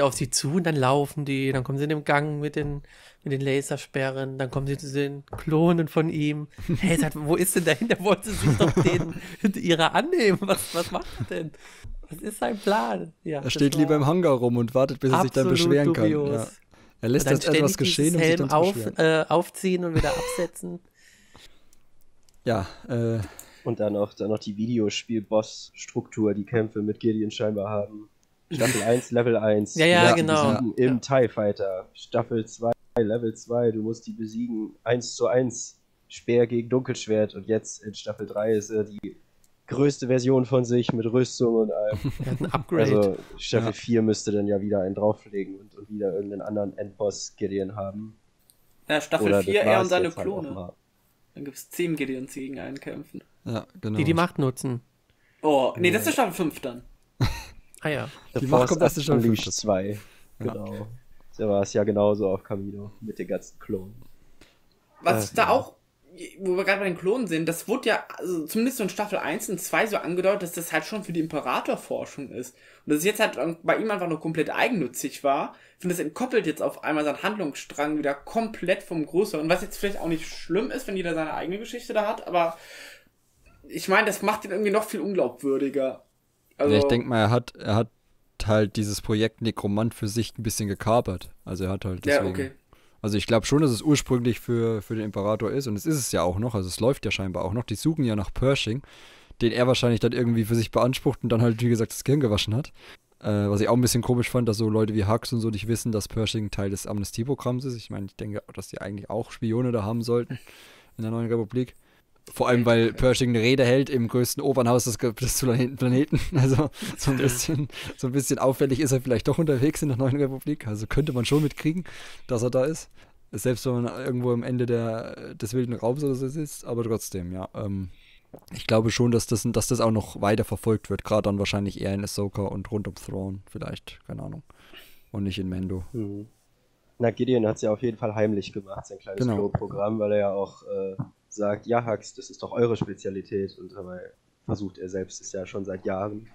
auf sie zu und dann laufen die, dann kommen sie in den Gang mit den Lasersperren, dann kommen sie zu den Klonen von ihm. Hey, sagt, wo ist denn dahinter? Wollte sie doch den ihrer annehmen? Was macht er denn? Was ist sein Plan? Ja, er steht lieber im Hangar rum und wartet, bis er sich dann beschweren dubios kann. Ja. Er lässt das etwas geschehen und sich dann aufziehen und wieder absetzen. Ja, und dann noch die Videospiel-Boss-Struktur, die Kämpfe mit Gideon scheinbar haben. Staffel 1, Level 1. Ja, genau. Im TIE Fighter. Staffel 2, Level 2. Du musst die besiegen. 1:1. Speer gegen Dunkelschwert. Und jetzt in Staffel 3 ist er die größte Version von sich mit Rüstung und allem. Er hat ein Upgrade. Also Staffel 4 müsste dann ja wieder einen drauflegen und wieder irgendeinen anderen Endboss Gideon haben. Ja, Staffel oder 4, er und seine Klone. Halt dann gibt es 10 Gideons, die gegen einen kämpfen. Ja, genau. Die Macht nutzen. Oh, nee, das ist Staffel 5 dann. Ah ja. Die Macht kommt erst in Staffel 2. Genau. Ja. Da war es ja genauso auf Kamino mit den ganzen Klonen. Was da auch, wo wir gerade bei den Klonen sind, das wurde ja, also zumindest so in Staffel 1 und 2 so angedeutet, dass das halt schon für die Imperatorforschung ist. Und dass es jetzt halt bei ihm einfach nur komplett eigennützig war. Ich finde, das entkoppelt jetzt auf einmal seinen Handlungsstrang wieder komplett vom Größeren. Was jetzt vielleicht auch nicht schlimm ist, wenn jeder seine eigene Geschichte da hat, aber ich meine, das macht ihn irgendwie noch viel unglaubwürdiger. Also, ich denke mal, er hat halt dieses Projekt Nekromant für sich ein bisschen gekapert. Also er hat halt deswegen, ja, okay. Also ich glaube schon, dass es ursprünglich für den Imperator ist. Und es ist es ja auch noch. Also es läuft ja scheinbar auch noch. Die suchen ja nach Pershing, den er wahrscheinlich dann irgendwie für sich beansprucht und dann halt, wie gesagt, das Gehirn gewaschen hat. Was ich auch ein bisschen komisch fand, dass so Leute wie Hux und so nicht wissen, dass Pershing Teil des Amnestieprogramms ist. Ich meine, ich denke, dass die eigentlich auch Spione da haben sollten in der Neuen Republik. Vor allem, weil Pershing eine Rede hält im größten Opernhaus des Planeten. Also so ein bisschen auffällig ist er vielleicht doch unterwegs in der Neuen Republik. Also könnte man schon mitkriegen, dass er da ist. Selbst wenn man irgendwo am Ende des wilden Raums oder so sitzt. Aber trotzdem, ja. Ich glaube schon, dass das auch noch weiter verfolgt wird. Gerade dann wahrscheinlich eher in Ahsoka und rund um Thrawn vielleicht. Keine Ahnung. Und nicht in Mando. Mhm. Na, Gideon hat es ja auf jeden Fall heimlich gemacht, sein kleines Klonprogramm, weil er ja auch sagt, ja Hux, das ist doch eure Spezialität, und dabei versucht er selbst es ja schon seit Jahren.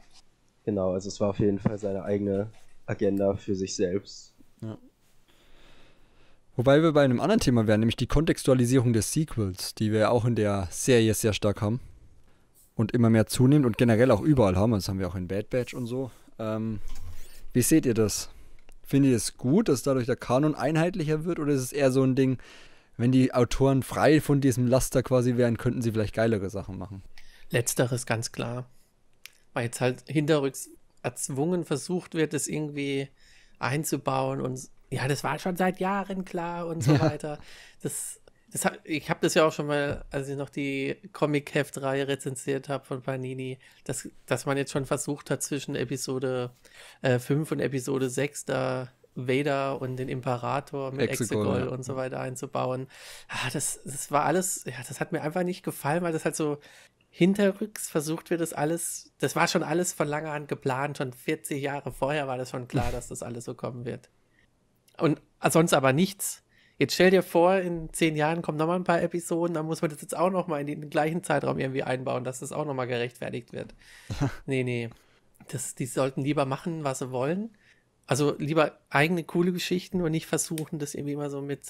Genau, also es war auf jeden Fall seine eigene Agenda für sich selbst. Ja. Wobei wir bei einem anderen Thema wären, nämlich die Kontextualisierung des Sequels, die wir auch in der Serie sehr stark haben und immer mehr zunimmt und generell auch überall haben, das haben wir auch in Bad Batch und so. Wie seht ihr das? Findet ihr es gut, dass dadurch der Kanon einheitlicher wird, oder ist es eher so ein Ding, wenn die Autoren frei von diesem Laster quasi wären, könnten sie vielleicht geilere Sachen machen? Letzteres, ganz klar. Weil jetzt halt hinterrücks erzwungen versucht wird, das irgendwie einzubauen und ja, das war schon seit Jahren klar und so weiter. Das, Ich habe das ja auch schon mal, als ich noch die Comic-Heft-Reihe rezensiert habe von Panini, dass man jetzt schon versucht hat, zwischen Episode 5 und Episode 6 da Vader und den Imperator mit Exegol und so weiter einzubauen. Ah, das war alles, ja, das hat mir einfach nicht gefallen, weil das halt so hinterrücks versucht wird, das alles, das war schon alles von langer Hand geplant, schon 40 Jahre vorher war das schon klar, dass das alles so kommen wird. Und sonst aber nichts. Jetzt stell dir vor, in 10 Jahren kommen nochmal ein paar Episoden, dann muss man das jetzt auch nochmal in den gleichen Zeitraum irgendwie einbauen, dass das auch nochmal gerechtfertigt wird. Nee. Die sollten lieber machen, was sie wollen. Also lieber eigene coole Geschichten und nicht versuchen, das irgendwie immer so mit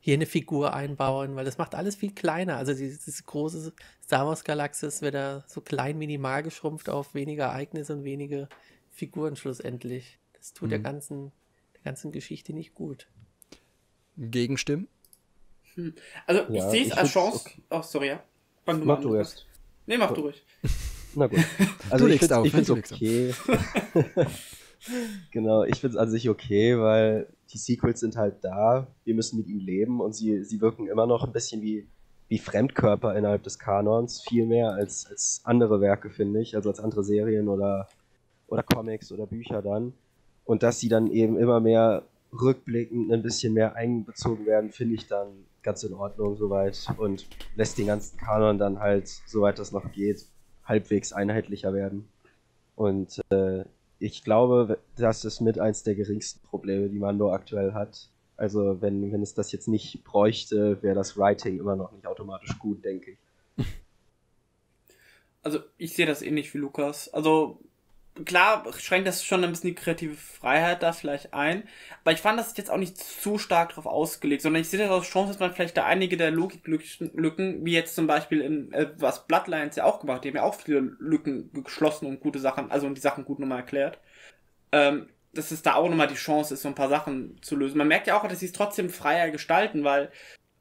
hier eine Figur einbauen, weil das macht alles viel kleiner. Also diese große Star Wars Galaxis wird da so klein minimal geschrumpft auf wenige Ereignisse und wenige Figuren schlussendlich. Das tut der ganzen Geschichte nicht gut. Gegenstimmen? Also, ja, ich sehe es als Chance. Okay. Oh, sorry, ja. Mach du erst. Nee, mach du ruhig. Na gut. Also, ich finde es okay. Genau, ich finde es an sich okay, weil die Sequels sind halt da. Wir müssen mit ihnen leben und sie wirken immer noch ein bisschen wie Fremdkörper innerhalb des Kanons. Viel mehr als andere Werke, finde ich. Also, als andere Serien oder Comics oder Bücher dann. Und dass sie dann eben immer mehr rückblickend ein bisschen mehr einbezogen werden, finde ich dann ganz in Ordnung soweit und lässt den ganzen Kanon dann halt, soweit das noch geht, halbwegs einheitlicher werden. Und ich glaube, das ist mit eins der geringsten Probleme, die Mando aktuell hat. Also wenn es das jetzt nicht bräuchte, wäre das Writing immer noch nicht automatisch gut, denke ich. Also ich sehe das ähnlich wie Lukas. Also klar, schränkt das schon ein bisschen die kreative Freiheit da vielleicht ein, aber ich fand das jetzt auch nicht zu stark drauf ausgelegt, sondern ich sehe das als Chance, dass man vielleicht da einige der Logiklücken, wie jetzt zum Beispiel in was Bloodlines ja auch gemacht, die haben ja auch viele Lücken geschlossen und gute Sachen, also und die Sachen gut nochmal erklärt, dass es da auch nochmal die Chance ist, so ein paar Sachen zu lösen. Man merkt ja auch, dass sie es trotzdem freier gestalten, weil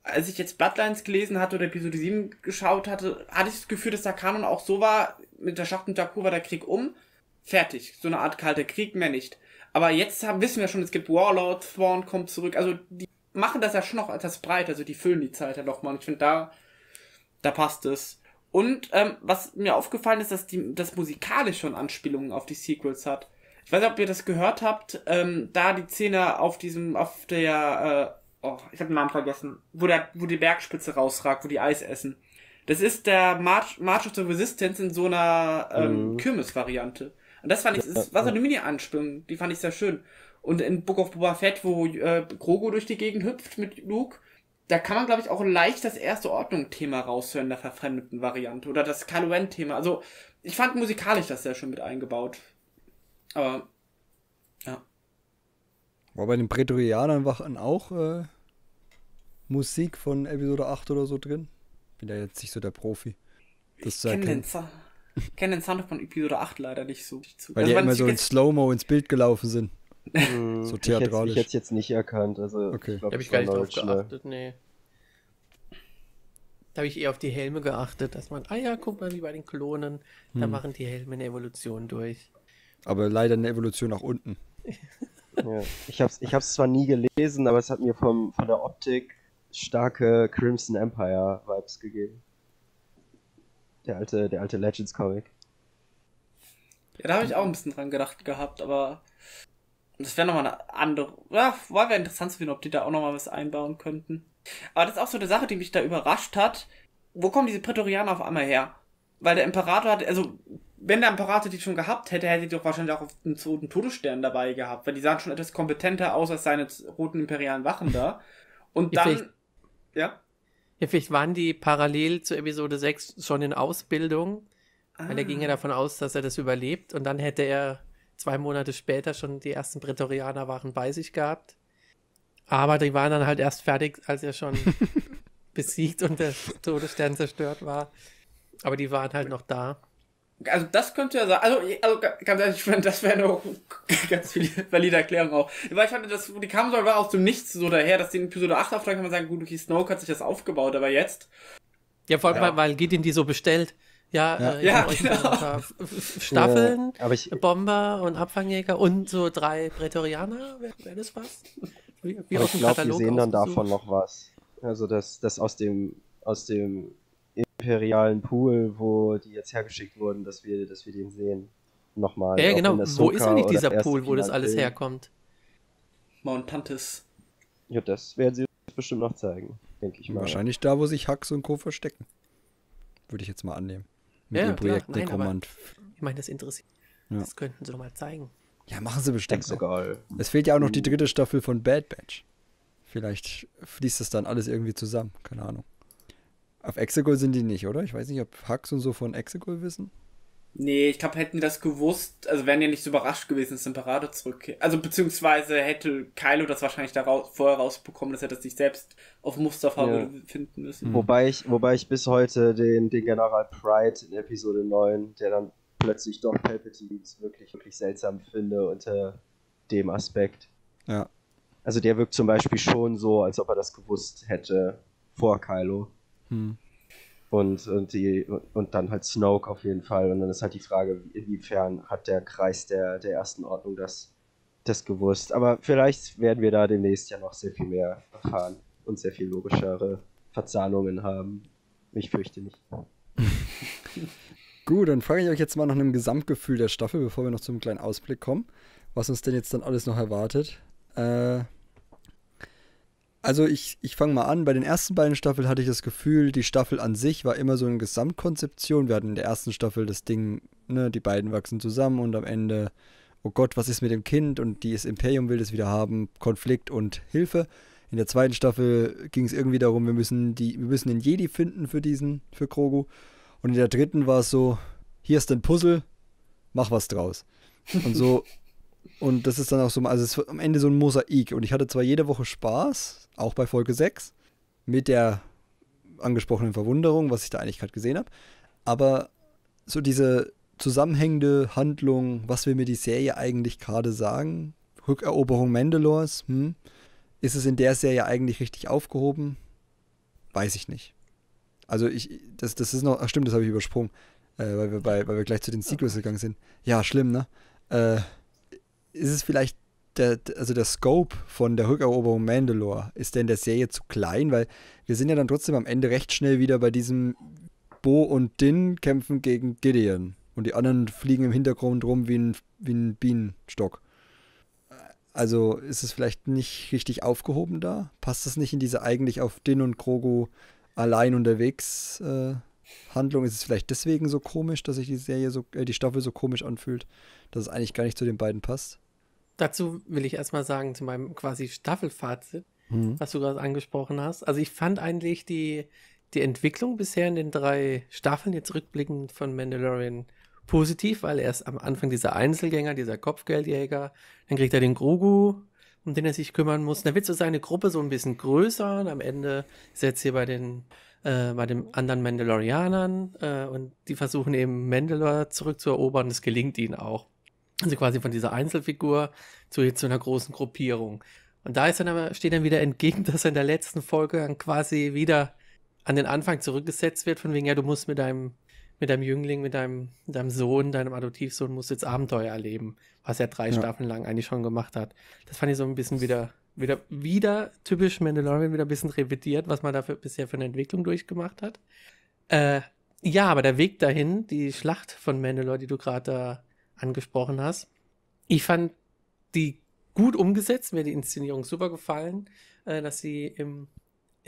als ich jetzt Bloodlines gelesen hatte oder Episode 7 geschaut hatte, hatte ich das Gefühl, dass der Kanon auch so war, mit der Schlacht um Jakku war der Krieg um, fertig, so eine Art kalter Krieg, mehr nicht. Aber jetzt wissen wir schon, es gibt Warlord, Thrawn kommt zurück, also die machen das ja schon noch etwas breit, also die füllen die Zeit ja nochmal und ich finde, da passt es. Und was mir aufgefallen ist, dass das musikalisch schon Anspielungen auf die Sequels hat. Ich weiß nicht, ob ihr das gehört habt, da die Szene auf der, ich habe den Namen vergessen, wo die Bergspitze rausragt, wo die Eis essen. Das ist der March of the Resistance in so einer Kirmes-Variante. Und das fand ich, das war so eine Mini-Anspielung, die fand ich sehr schön. Und in Book of Boba Fett, wo Grogu durch die Gegend hüpft mit Luke, da kann man, glaube ich, auch leicht das Erste-Ordnung-Thema raushören, der verfremdeten Variante. Oder das Kylo Ren-Thema. Also, ich fand musikalisch das sehr schön mit eingebaut. Aber, ja. War bei den Prätorianern auch Musik von Episode 8 oder so drin? Bin da jetzt nicht so der Profi. Das zu erkennen. Ich kenne den Sound von Episode 8 leider nicht so. Weil die ja immer so in Slow-Mo ins Bild gelaufen sind. So theatralisch. Ich hätte es jetzt nicht erkannt. Also okay. Da habe ich gar nicht drauf geachtet, nee. Da habe ich eher auf die Helme geachtet, dass man, guck mal, wie bei den Klonen, da machen die Helme eine Evolution durch. Aber leider eine Evolution nach unten. Ja. Ich hab's zwar nie gelesen, aber es hat mir von der Optik starke Crimson Empire-Vibes gegeben. Der alte Legends-Comic. Ja, da habe ich auch ein bisschen dran gedacht gehabt, aber das wäre nochmal eine andere. Ja, wäre interessant zu finden, ob die da auch nochmal was einbauen könnten. Aber das ist auch so eine Sache, die mich da überrascht hat. Wo kommen diese Prätorianer auf einmal her? Weil der Imperator hat, also wenn der Imperator die schon gehabt hätte, hätte die doch wahrscheinlich auch auf den 2. Todesstern dabei gehabt, weil die sahen schon etwas kompetenter aus als seine roten imperialen Wachen da. Und dann. Ja? Ja, vielleicht waren die parallel zu Episode 6 schon in Ausbildung, weil er ging ja davon aus, dass er das überlebt und dann hätte er 2 Monate später schon die ersten Prätorianerwachen bei sich gehabt, aber die waren dann halt erst fertig, als er schon besiegt und der Todesstern zerstört war, aber die waren halt noch da. Also das könnte ja sein, also ganz ehrlich, ich finde, das wäre eine ganz valide Erklärung auch. Weil ich fand, die kamen so auch zum Nichts so daher, dass die in Episode 8 auftragen, kann man sagen, gut, okay, Snoke hat sich das aufgebaut, aber jetzt... Ja, vor allem, weil Gideon die so bestellt. Ja, genau. Staffeln, ja, aber Bomber und Abfangjäger und so 3 Prätorianer, wäre das was? Wie aus dem Katalog. Ich glaube, die sehen dann davon noch was. Also dass aus dem imperialen Pool, wo die jetzt hergeschickt wurden, dass wir den sehen. Nochmal. Ja, genau. Wo ist denn nicht dieser Pool, wo das alles herkommt? Mount Tantis. Ja, das werden sie uns bestimmt noch zeigen, denke ich mal. Wahrscheinlich da, wo sich Hux und Co. verstecken. Würde ich jetzt mal annehmen. Mit dem Projekt Nekromant. Ich meine, das interessiert. Ja. Das könnten sie doch mal zeigen. Ja, machen sie bestimmt. Exegol. Es fehlt ja auch noch die dritte Staffel von Bad Batch. Vielleicht fließt das dann alles irgendwie zusammen. Keine Ahnung. Auf Exegol sind die nicht, oder? Ich weiß nicht, ob Hux und so von Exegol wissen. Nee, ich glaube, hätten die das gewusst, also wären ja nicht so überrascht gewesen, dass Imperator zurückkehrt. Also beziehungsweise hätte Kylo das wahrscheinlich da vorher rausbekommen, dass er das sich selbst auf Mustafa finden müssen. Wobei ich bis heute den General Pride in Episode 9, der dann plötzlich doch Palpatine wirklich, wirklich seltsam finde unter dem Aspekt. Ja. Also der wirkt zum Beispiel schon so, als ob er das gewusst hätte vor Kylo. Hm. Und dann halt Snoke auf jeden Fall. Und dann ist halt die Frage, inwiefern hat der Kreis der Ersten Ordnung das gewusst. Aber vielleicht werden wir da demnächst ja noch sehr viel mehr erfahren und sehr viel logischere Verzahnungen haben. Ich fürchte nicht. Gut, dann frage ich euch jetzt mal nach einem Gesamtgefühl der Staffel, bevor wir noch zum kleinen Ausblick kommen, was uns denn jetzt dann alles noch erwartet. Also ich fange mal an, bei den ersten beiden Staffeln hatte ich das Gefühl, die Staffel an sich war immer so eine Gesamtkonzeption. Wir hatten in der ersten Staffel das Ding, ne, die beiden wachsen zusammen und am Ende, oh Gott, was ist mit dem Kind und das Imperium will das wieder haben, Konflikt und Hilfe. In der zweiten Staffel ging es irgendwie darum, wir müssen den Jedi finden für Grogu. Und in der dritten war es so, hier ist ein Puzzle, mach was draus. Und so... Und das ist dann auch so, also es wird am Ende so ein Mosaik. Und ich hatte zwar jede Woche Spaß, auch bei Folge 6, mit der angesprochenen Verwunderung, was ich da eigentlich gerade gesehen habe, aber so diese zusammenhängende Handlung, was will mir die Serie eigentlich gerade sagen, Rückeroberung Mandalores, ist es in der Serie eigentlich richtig aufgehoben? Weiß ich nicht. Also das ist noch, ach stimmt, das habe ich übersprungen, weil wir gleich zu den Sequels gegangen sind. Ja, schlimm, ne? Ist es vielleicht, der Scope von der Rückeroberung Mandalore, ist denn der Serie zu klein? Weil wir sind ja dann trotzdem am Ende recht schnell wieder bei diesem Bo und Din kämpfen gegen Gideon. Und die anderen fliegen im Hintergrund rum wie ein Bienenstock. Also ist es vielleicht nicht richtig aufgehoben da? Passt es nicht in diese eigentlich auf Din und Grogu allein unterwegs Handlung? Ist es vielleicht deswegen so komisch, dass sich die Staffel so komisch anfühlt, dass es eigentlich gar nicht zu den beiden passt? Dazu will ich erstmal sagen, zu meinem quasi Staffelfazit, was du gerade angesprochen hast. Also ich fand eigentlich die Entwicklung bisher in den drei Staffeln, jetzt rückblickend von Mandalorian, positiv, weil erst am Anfang dieser Einzelgänger, dieser Kopfgeldjäger, dann kriegt er den Grogu, um den er sich kümmern muss. Da wird so seine Gruppe so ein bisschen größer und am Ende ist er jetzt hier bei den anderen Mandalorianern und die versuchen eben Mandalore zurückzuerobern. Das gelingt ihnen auch. Also quasi von dieser Einzelfigur zu einer großen Gruppierung. Und da ist dann aber, steht dann wieder entgegen, dass er in der letzten Folge dann quasi wieder an den Anfang zurückgesetzt wird, von wegen, ja, du musst mit deinem Jüngling, mit deinem Sohn, deinem Adoptivsohn, musst jetzt Abenteuer erleben, was er drei Staffeln lang eigentlich schon gemacht hat. Das fand ich so ein bisschen wieder typisch Mandalorian, wieder ein bisschen revidiert, was man dafür bisher für eine Entwicklung durchgemacht hat. Ja, aber der Weg dahin, die Schlacht von Mandalore, die du gerade da angesprochen hast, ich fand die gut umgesetzt, mir die Inszenierung super gefallen, dass sie in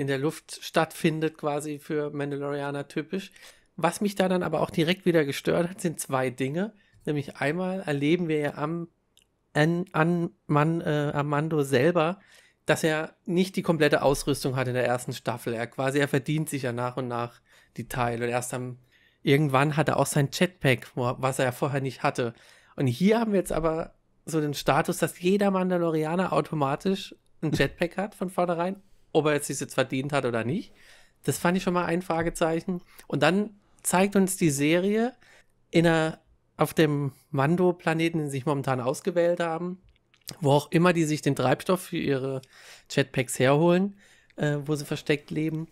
der Luft stattfindet, quasi für Mandalorianer typisch. Was mich da dann aber auch direkt wieder gestört hat, sind zwei Dinge. Nämlich einmal erleben wir ja am Mando selber, dass er nicht die komplette Ausrüstung hat in der ersten Staffel. Er verdient sich ja nach und nach die Teile. Und irgendwann hat er auch sein Jetpack, was er ja vorher nicht hatte. Und hier haben wir jetzt aber so den Status, dass jeder Mandalorianer automatisch ein Jetpack hat von vornherein, ob er jetzt sich jetzt verdient hat oder nicht. Das fand ich schon mal ein Fragezeichen. Und dann zeigt uns die Serie auf dem Mando-Planeten, den sie sich momentan ausgewählt haben, wo auch immer die sich den Treibstoff für ihre Jetpacks herholen, wo sie versteckt leben,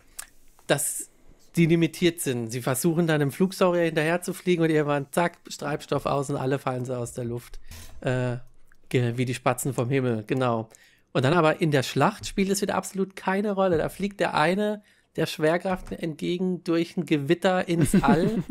dass die limitiert sind. Sie versuchen dann im Flugsaurier hinterher zu fliegen und irgendwann, zack, Treibstoff aus und alle fallen sie aus der Luft. Wie die Spatzen vom Himmel, genau. Und dann aber in der Schlacht spielt es wieder absolut keine Rolle. Da fliegt der eine der Schwerkraft entgegen durch ein Gewitter ins All.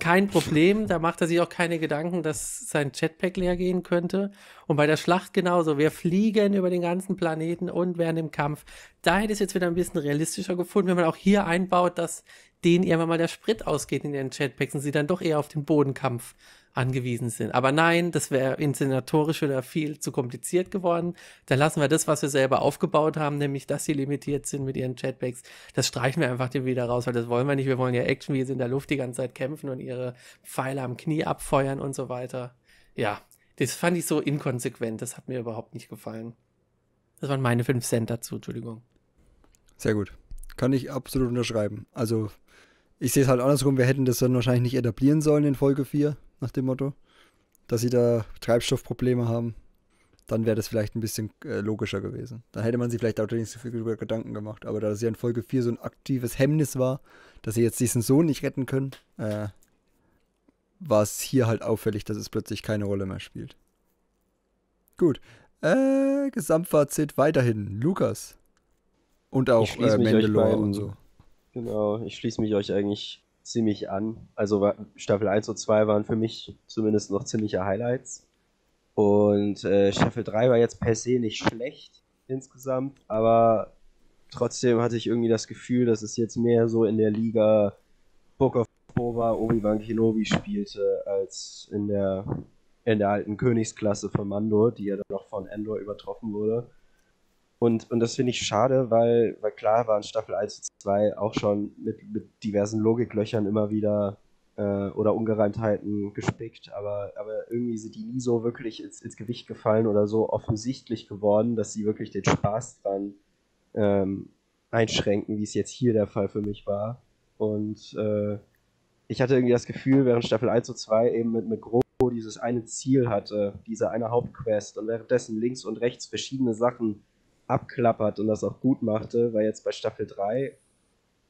Kein Problem, da macht er sich auch keine Gedanken, dass sein Jetpack leer gehen könnte. Und bei der Schlacht genauso, wir fliegen über den ganzen Planeten und während dem Kampf. Da hätte ich es jetzt wieder ein bisschen realistischer gefunden, wenn man auch hier einbaut, dass denen irgendwann mal der Sprit ausgeht in den Jetpacks und sie dann doch eher auf den Bodenkampf angewiesen sind. Aber nein, das wäre inszenatorisch oder viel zu kompliziert geworden. Dann lassen wir das, was wir selber aufgebaut haben, nämlich, dass sie limitiert sind mit ihren Jetpacks, das streichen wir einfach wieder raus, weil das wollen wir nicht. Wir wollen ja Action, wie sie in der Luft die ganze Zeit kämpfen und ihre Pfeile am Knie abfeuern und so weiter. Ja, das fand ich so inkonsequent. Das hat mir überhaupt nicht gefallen. Das waren meine 5 Cent dazu, Entschuldigung. Sehr gut. Kann ich absolut unterschreiben. Also, ich sehe es halt andersrum. Wir hätten das dann wahrscheinlich nicht etablieren sollen in Folge 4. Nach dem Motto, dass sie da Treibstoffprobleme haben, dann wäre das vielleicht ein bisschen logischer gewesen. Dann hätte man sich vielleicht auch nicht so viel darüber Gedanken gemacht. Aber da es ja in Folge 4 so ein aktives Hemmnis war, dass sie jetzt diesen Sohn nicht retten können, war es hier halt auffällig, dass es plötzlich keine Rolle mehr spielt. Gut. Gesamtfazit weiterhin. Lukas. Und auch Mandalore und so. Genau, ich schließe mich euch eigentlich ziemlich an. Also Staffel 1 und 2 waren für mich zumindest noch ziemliche Highlights. Und Staffel 3 war jetzt per se nicht schlecht insgesamt, aber trotzdem hatte ich irgendwie das Gefühl, dass es jetzt mehr so in der Liga Book of Boba, Obi-Wan Kenobi spielte, als in der alten Königsklasse von Mando, die ja dann noch von Andor übertroffen wurde. Und das finde ich schade, weil klar waren Staffel 1 und 2 auch schon mit diversen Logiklöchern immer wieder oder Ungereimtheiten gespickt, aber irgendwie sind die nie so wirklich ins Gewicht gefallen oder so offensichtlich geworden, dass sie wirklich den Spaß dran einschränken, wie es jetzt hier der Fall für mich war. Und ich hatte irgendwie das Gefühl, während Staffel 1 und 2 eben mit Grogu dieses eine Ziel hatte, diese eine Hauptquest, und währenddessen links und rechts verschiedene Sachen abklappert und das auch gut machte, weil jetzt bei Staffel 3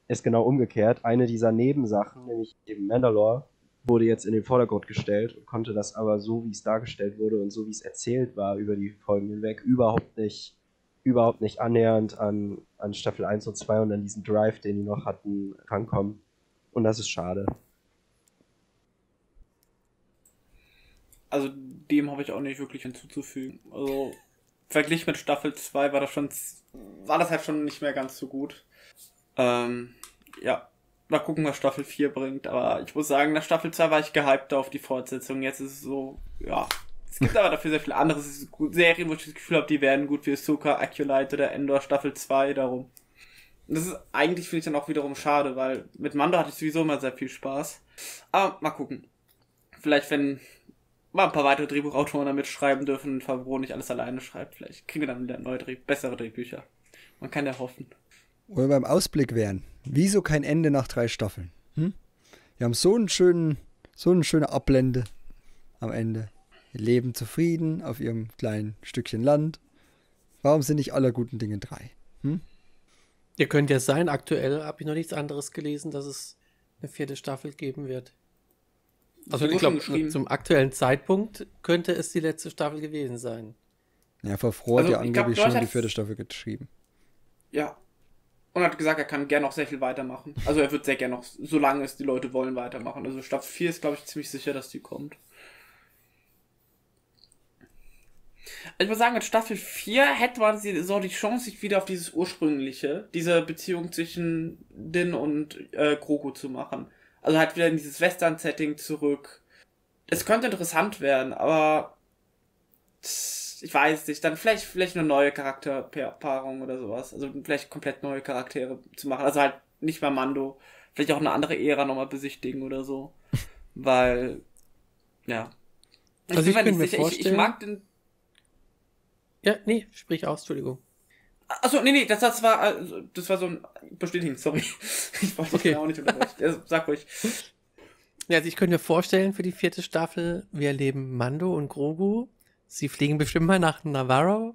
ist genau umgekehrt. Eine dieser Nebensachen, nämlich eben Mandalore, wurde jetzt in den Vordergrund gestellt und konnte das aber so, wie es dargestellt wurde und so, wie es erzählt war über die Folgen hinweg, überhaupt nicht annähernd an Staffel 1 und 2 und an diesen Drive, den die noch hatten, rankommen. Und das ist schade. Also dem habe ich auch nicht wirklich hinzuzufügen. Also verglichen mit Staffel 2 war das halt schon nicht mehr ganz so gut. Ja, mal gucken, was Staffel 4 bringt. Aber ich muss sagen, nach Staffel 2 war ich gehypter auf die Fortsetzung. Jetzt ist es so, ja. Es gibt aber dafür sehr viele andere Serien, wo ich das Gefühl habe, die werden gut, wie Ahsoka, IG-11 oder Andor, Staffel 2, darum. Und das ist eigentlich, finde ich, dann auch wiederum schade, weil mit Mando hatte ich sowieso immer sehr viel Spaß. Aber mal gucken. Vielleicht, wenn mal ein paar weitere Drehbuchautoren damit schreiben dürfen und Favreau nicht alles alleine schreibt. Vielleicht kriegen wir dann wieder neue, bessere Drehbücher. Man kann ja hoffen. Oder beim Ausblick wären. Wieso kein Ende nach 3 Staffeln? Hm? Wir haben so eine schöne Ablende am Ende. Wir leben zufrieden auf ihrem kleinen Stückchen Land. Warum sind nicht aller guten Dinge 3? Hm? Ihr könnt ja sein, aktuell habe ich noch nichts anderes gelesen, dass es eine 4. Staffel geben wird. Also ich glaube, zum aktuellen Zeitpunkt könnte es die letzte Staffel gewesen sein. Ja, Favreau hat ja angeblich schon die 4. Staffel geschrieben. Ja. Und hat gesagt, er kann gerne noch sehr viel weitermachen. Also er wird sehr gerne noch, solange es die Leute wollen, weitermachen. Also Staffel 4 ist, glaube ich, ziemlich sicher, dass die kommt. Ich muss sagen, mit Staffel 4 hätte man so die Chance, sich wieder auf dieses ursprüngliche, diese Beziehung zwischen Din und Grogu zu machen. Also halt wieder in dieses Western-Setting zurück. Es könnte interessant werden, aber ich weiß nicht. Dann vielleicht eine neue Charakterpaarung oder sowas. Also vielleicht komplett neue Charaktere zu machen. Also halt nicht mehr Mando. Vielleicht auch eine andere Ära nochmal besichtigen oder so. Weil, ja. Also ich bin mir sicher. Ich mag den... Ja, nee, sprich aus, Entschuldigung. Achso, nee, das war so ein Bestätigen, sorry. Ich wollte okay. Auch nicht unterbrechen. Also, sag ruhig. Ja, also ich könnte mir vorstellen, für die 4. Staffel, wir erleben Mando und Grogu. Sie fliegen bestimmt mal nach Nevarro.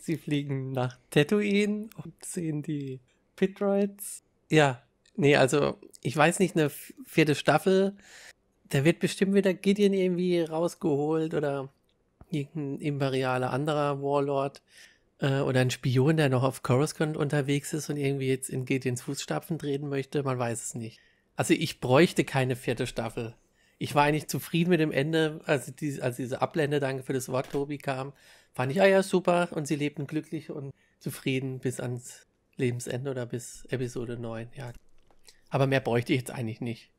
Sie fliegen nach Tatooine und sehen die Pitroids. Ja, nee, also ich weiß nicht, eine 4. Staffel, da wird bestimmt wieder Gideon irgendwie rausgeholt oder irgendein imperialer anderer Warlord. Oder ein Spion, der noch auf Coruscant unterwegs ist und irgendwie jetzt in Gideons Fußstapfen treten möchte, man weiß es nicht. Also ich bräuchte keine vierte Staffel. Ich war eigentlich zufrieden mit dem Ende, als diese Ablende, danke für das Wort, Tobi, kam, fand ich, ah ja, super, und sie lebten glücklich und zufrieden bis ans Lebensende oder bis Episode 9, ja. Aber mehr bräuchte ich jetzt eigentlich nicht.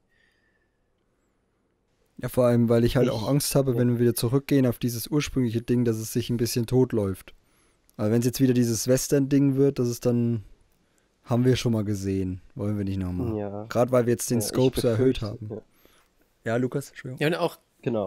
Ja, vor allem, weil ich halt auch Angst habe, wenn wir wieder zurückgehen auf dieses ursprüngliche Ding, dass es sich ein bisschen totläuft. Aber wenn es jetzt wieder dieses Western-Ding wird, das ist dann, haben wir schon mal gesehen. Wollen wir nicht nochmal. Ja. Gerade weil wir jetzt den Scope so erhöht haben. Ja, Lukas? Entschuldigung. Ja, und auch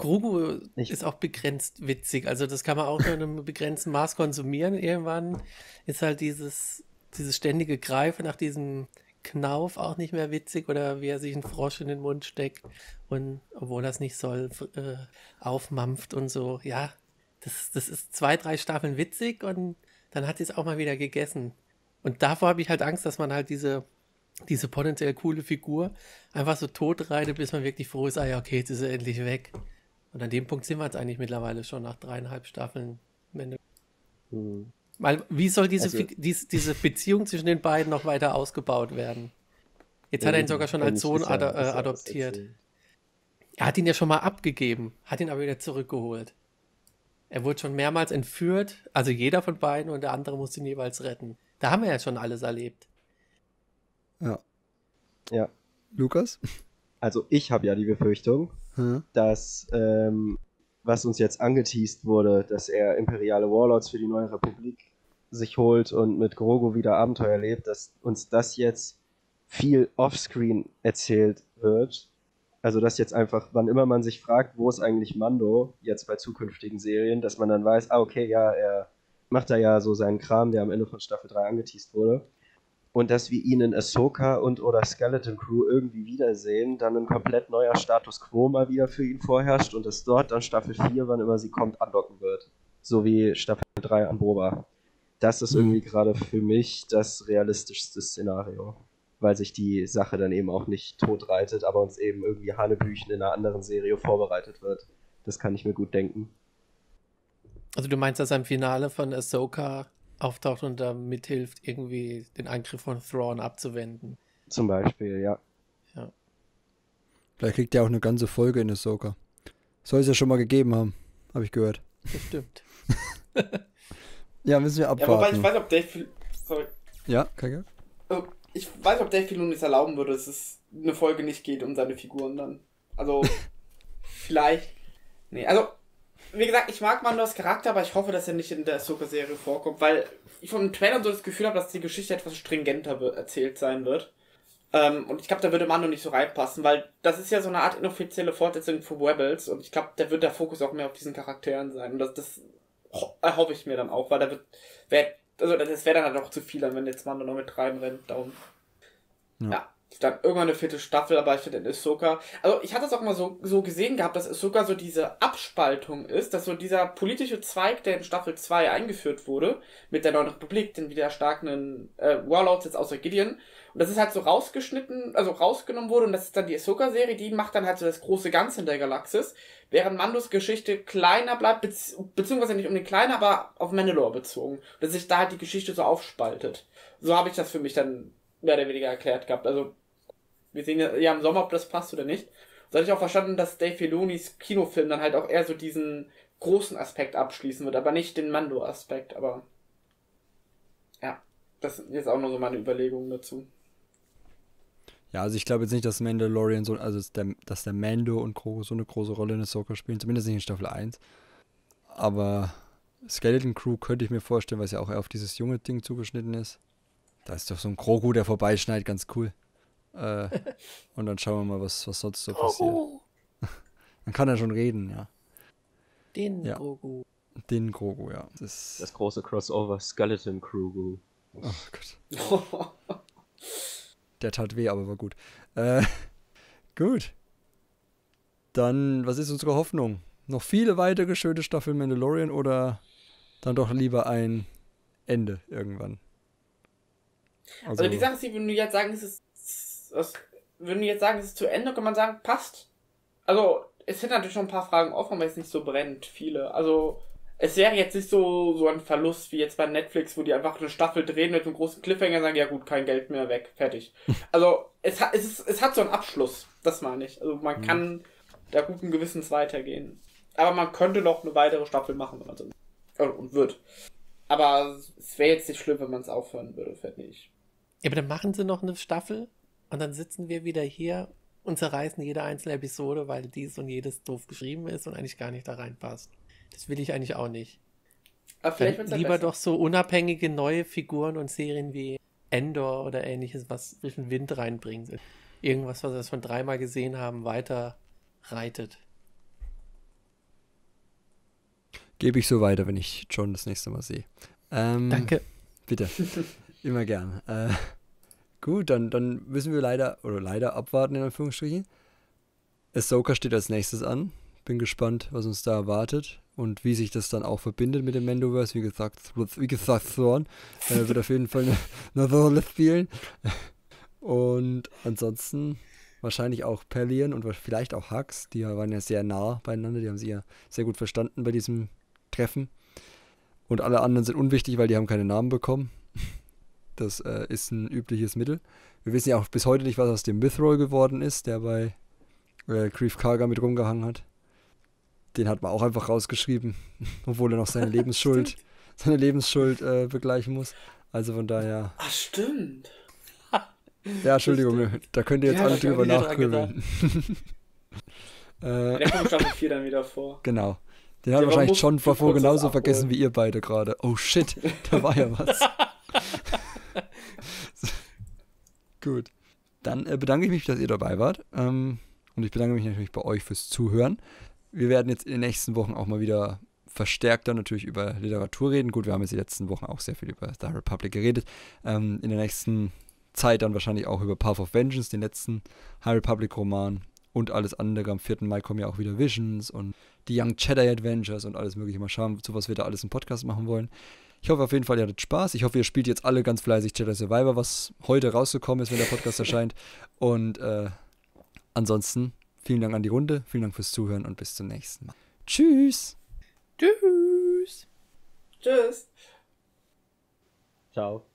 Grogu ist auch begrenzt witzig. Also das kann man auch nur in einem begrenzten Maß konsumieren. Irgendwann ist halt dieses ständige Greifen nach diesem Knauf auch nicht mehr witzig oder wie er sich einen Frosch in den Mund steckt und, obwohl er es nicht soll, aufmampft und so. Ja, das ist 2, 3 Staffeln witzig und dann hat sie es auch mal wieder gegessen. Und davor habe ich halt Angst, dass man halt diese potenziell coole Figur einfach so tot reitet, bis man wirklich froh ist, ah ja, okay, jetzt ist er endlich weg. Und an dem Punkt sind wir jetzt eigentlich mittlerweile schon nach 3,5 Staffeln. Weil, wie soll diese Beziehung zwischen den beiden noch weiter ausgebaut werden? Jetzt hat er ihn sogar schon als Sohn adoptiert. Er hat ihn ja schon mal abgegeben, hat ihn aber wieder zurückgeholt. Er wurde schon mehrmals entführt, also jeder von beiden, und der andere musste ihn jeweils retten. Da haben wir ja schon alles erlebt. Ja. Lukas? Also ich habe ja die Befürchtung, dass was uns jetzt angeteast wurde, dass er imperiale Warlords für die neue Republik sich holt und mit Grogu wieder Abenteuer lebt, dass uns das jetzt viel offscreen erzählt wird. Also dass jetzt einfach, wann immer man sich fragt, wo ist eigentlich Mando, jetzt bei zukünftigen Serien, dass man dann weiß, ah okay, ja, er macht da ja so seinen Kram, der am Ende von Staffel 3 angeteast wurde. Und dass wir ihn in Ahsoka und oder Skeleton Crew irgendwie wiedersehen, dann ein komplett neuer Status Quo mal wieder für ihn vorherrscht und dass dort dann Staffel 4, wann immer sie kommt, andocken wird. So wie Staffel 3 an Boba. Das ist irgendwie gerade für mich das realistischste Szenario. Weil sich die Sache dann eben auch nicht totreitet, aber uns eben irgendwie Hanebüchen in einer anderen Serie vorbereitet wird. Das kann ich mir gut denken. Also du meinst, dass am Finale von Ahsoka auftaucht und damit hilft, irgendwie den Angriff von Thrawn abzuwenden. Zum Beispiel, ja. Vielleicht kriegt er auch eine ganze Folge in Ahsoka. Soll es ja schon mal gegeben haben, habe ich gehört. Bestimmt. Ja, müssen wir abwarten. Ja, wobei ich weiß, ob Dave... Sorry. Ja, kein Geld. Ich weiß nicht, ob Dave Filoni es erlauben würde, dass es eine Folge nicht geht um seine Figuren dann. Also, vielleicht. Nee, also, wie gesagt, ich mag Mandos Charakter, aber ich hoffe, dass er nicht in der Ahsoka-Serie vorkommt, weil ich vom Trailer so das Gefühl habe, dass die Geschichte etwas stringenter erzählt sein wird. Und ich glaube, da würde Mando nicht so reinpassen, weil das ist ja so eine Art inoffizielle Fortsetzung für Rebels und ich glaube, da wird der Fokus auch mehr auf diesen Charakteren sein. Und das erhoffe ich mir dann auch, weil da das wäre dann halt auch zu viel, wenn jetzt Mando noch mit reinrennt. Darum. Ja. Dann irgendwann eine vierte Staffel, aber ich finde in Ahsoka... Also ich hatte es auch mal so gesehen gehabt, dass Ahsoka so diese Abspaltung ist, dass so dieser politische Zweig, der in Staffel 2 eingeführt wurde, mit der Neuen Republik, den wieder starken Warlords jetzt außer Gideon, und das ist halt so rausgeschnitten, also rausgenommen wurde, und das ist dann die Ahsoka-Serie, die macht dann halt so das große Ganze in der Galaxis, während Mandos Geschichte kleiner bleibt, beziehungsweise nicht um den kleinen, aber auf Mandalore bezogen, dass sich da halt die Geschichte so aufspaltet. So habe ich das für mich dann mehr oder weniger erklärt gehabt, also wir sehen ja im Sommer, ob das passt oder nicht. So hatte ich auch verstanden, dass Dave Filonis Kinofilm dann halt auch eher so diesen großen Aspekt abschließen wird, aber nicht den Mando-Aspekt, aber ja, das sind jetzt auch nur so meine Überlegungen dazu. Ja, also ich glaube jetzt nicht, dass Mandalorian so, also dass der Mando und Grogu so eine große Rolle in Ahsoka spielen, zumindest nicht in Staffel 1. Aber Skeleton Crew könnte ich mir vorstellen, weil es ja auch eher auf dieses junge Ding zugeschnitten ist. Da ist doch so ein Grogu, der vorbeischneit, ganz cool. Und dann schauen wir mal, was sonst so passiert. Dann kann er schon reden, ja. Den Grogu, ja. Das große Crossover Skeleton Grogu. Oh Gott. Der tat weh, aber war gut. Gut. Dann, was ist unsere Hoffnung? Noch viele weitere schöne Staffeln Mandalorian oder dann doch lieber ein Ende irgendwann? Also die Sache ist, würden die jetzt sagen, es ist zu Ende, kann man sagen, passt. Also, es sind natürlich schon ein paar Fragen offen, aber jetzt nicht so brennend viele. Also, Es wäre jetzt nicht so ein Verlust wie jetzt bei Netflix, wo die einfach eine Staffel drehen mit einem großen Cliffhanger, sagen, ja gut, kein Geld mehr, weg, fertig. Also es hat so einen Abschluss, das meine ich. Also man kann da guten Gewissens weitergehen. Aber man könnte noch eine weitere Staffel machen, wenn man so will. Und wird. Aber es wäre jetzt nicht schlimm, wenn man es aufhören würde, finde ich. Ja, aber dann machen sie noch eine Staffel und dann sitzen wir wieder hier und zerreißen jede einzelne Episode, weil dies und jedes doof geschrieben ist und eigentlich gar nicht da reinpasst. Das will ich eigentlich auch nicht. Aber vielleicht wird's lieber besser. Doch so unabhängige neue Figuren und Serien wie Andor oder ähnliches, was frischen Wind reinbringt. Irgendwas, was wir schon dreimal gesehen haben, weiter reitet. Gebe ich so weiter, wenn ich John das nächste Mal sehe. Danke. Bitte. Immer gern. Gut, dann müssen wir leider abwarten, in Anführungsstrichen. Ahsoka steht als nächstes an. Bin gespannt, was uns da erwartet und wie sich das dann auch verbindet mit dem Mandoverse. Wie gesagt, Thrawn wird auf jeden Fall eine Rolle spielen. Und ansonsten wahrscheinlich auch Pelleaon und vielleicht auch Hux. Die waren ja sehr nah beieinander. Die haben sich ja sehr gut verstanden bei diesem Treffen. Und alle anderen sind unwichtig, weil die haben keine Namen bekommen. Das ist ein übliches Mittel. Wir wissen ja auch bis heute nicht, was aus dem Mythroll geworden ist, der bei Grief Karga mit rumgehangen hat. Den hat man auch einfach rausgeschrieben, obwohl er noch seine Lebensschuld begleichen muss. Also von daher. Ach, stimmt. Ja, Entschuldigung, da könnt ihr jetzt alle drüber nachgrübeln. Der kommt Staffel 4 dann wieder vor. Genau. Den hat wahrscheinlich Jon Favreau genauso vergessen wie ihr beide gerade. Oh shit, da war ja was. Gut. Dann bedanke ich mich, dass ihr dabei wart. Und ich bedanke mich natürlich bei euch fürs Zuhören. Wir werden jetzt in den nächsten Wochen auch mal wieder verstärkter natürlich über Literatur reden. Gut, wir haben jetzt die letzten Wochen auch sehr viel über Star Republic geredet. In der nächsten Zeit dann wahrscheinlich auch über Path of Vengeance, den letzten High Republic-Roman und alles andere. Am 4. Mai kommen ja auch wieder Visions und die Young Jedi Adventures und alles mögliche. Mal schauen, zu was wir da alles einen Podcast machen wollen. Ich hoffe auf jeden Fall, ihr hattet Spaß. Ich hoffe, ihr spielt jetzt alle ganz fleißig Jedi Survivor, was heute rausgekommen ist, wenn der Podcast erscheint. Und ansonsten vielen Dank an die Runde, vielen Dank fürs Zuhören und bis zum nächsten Mal. Tschüss. Tschüss. Tschüss. Ciao.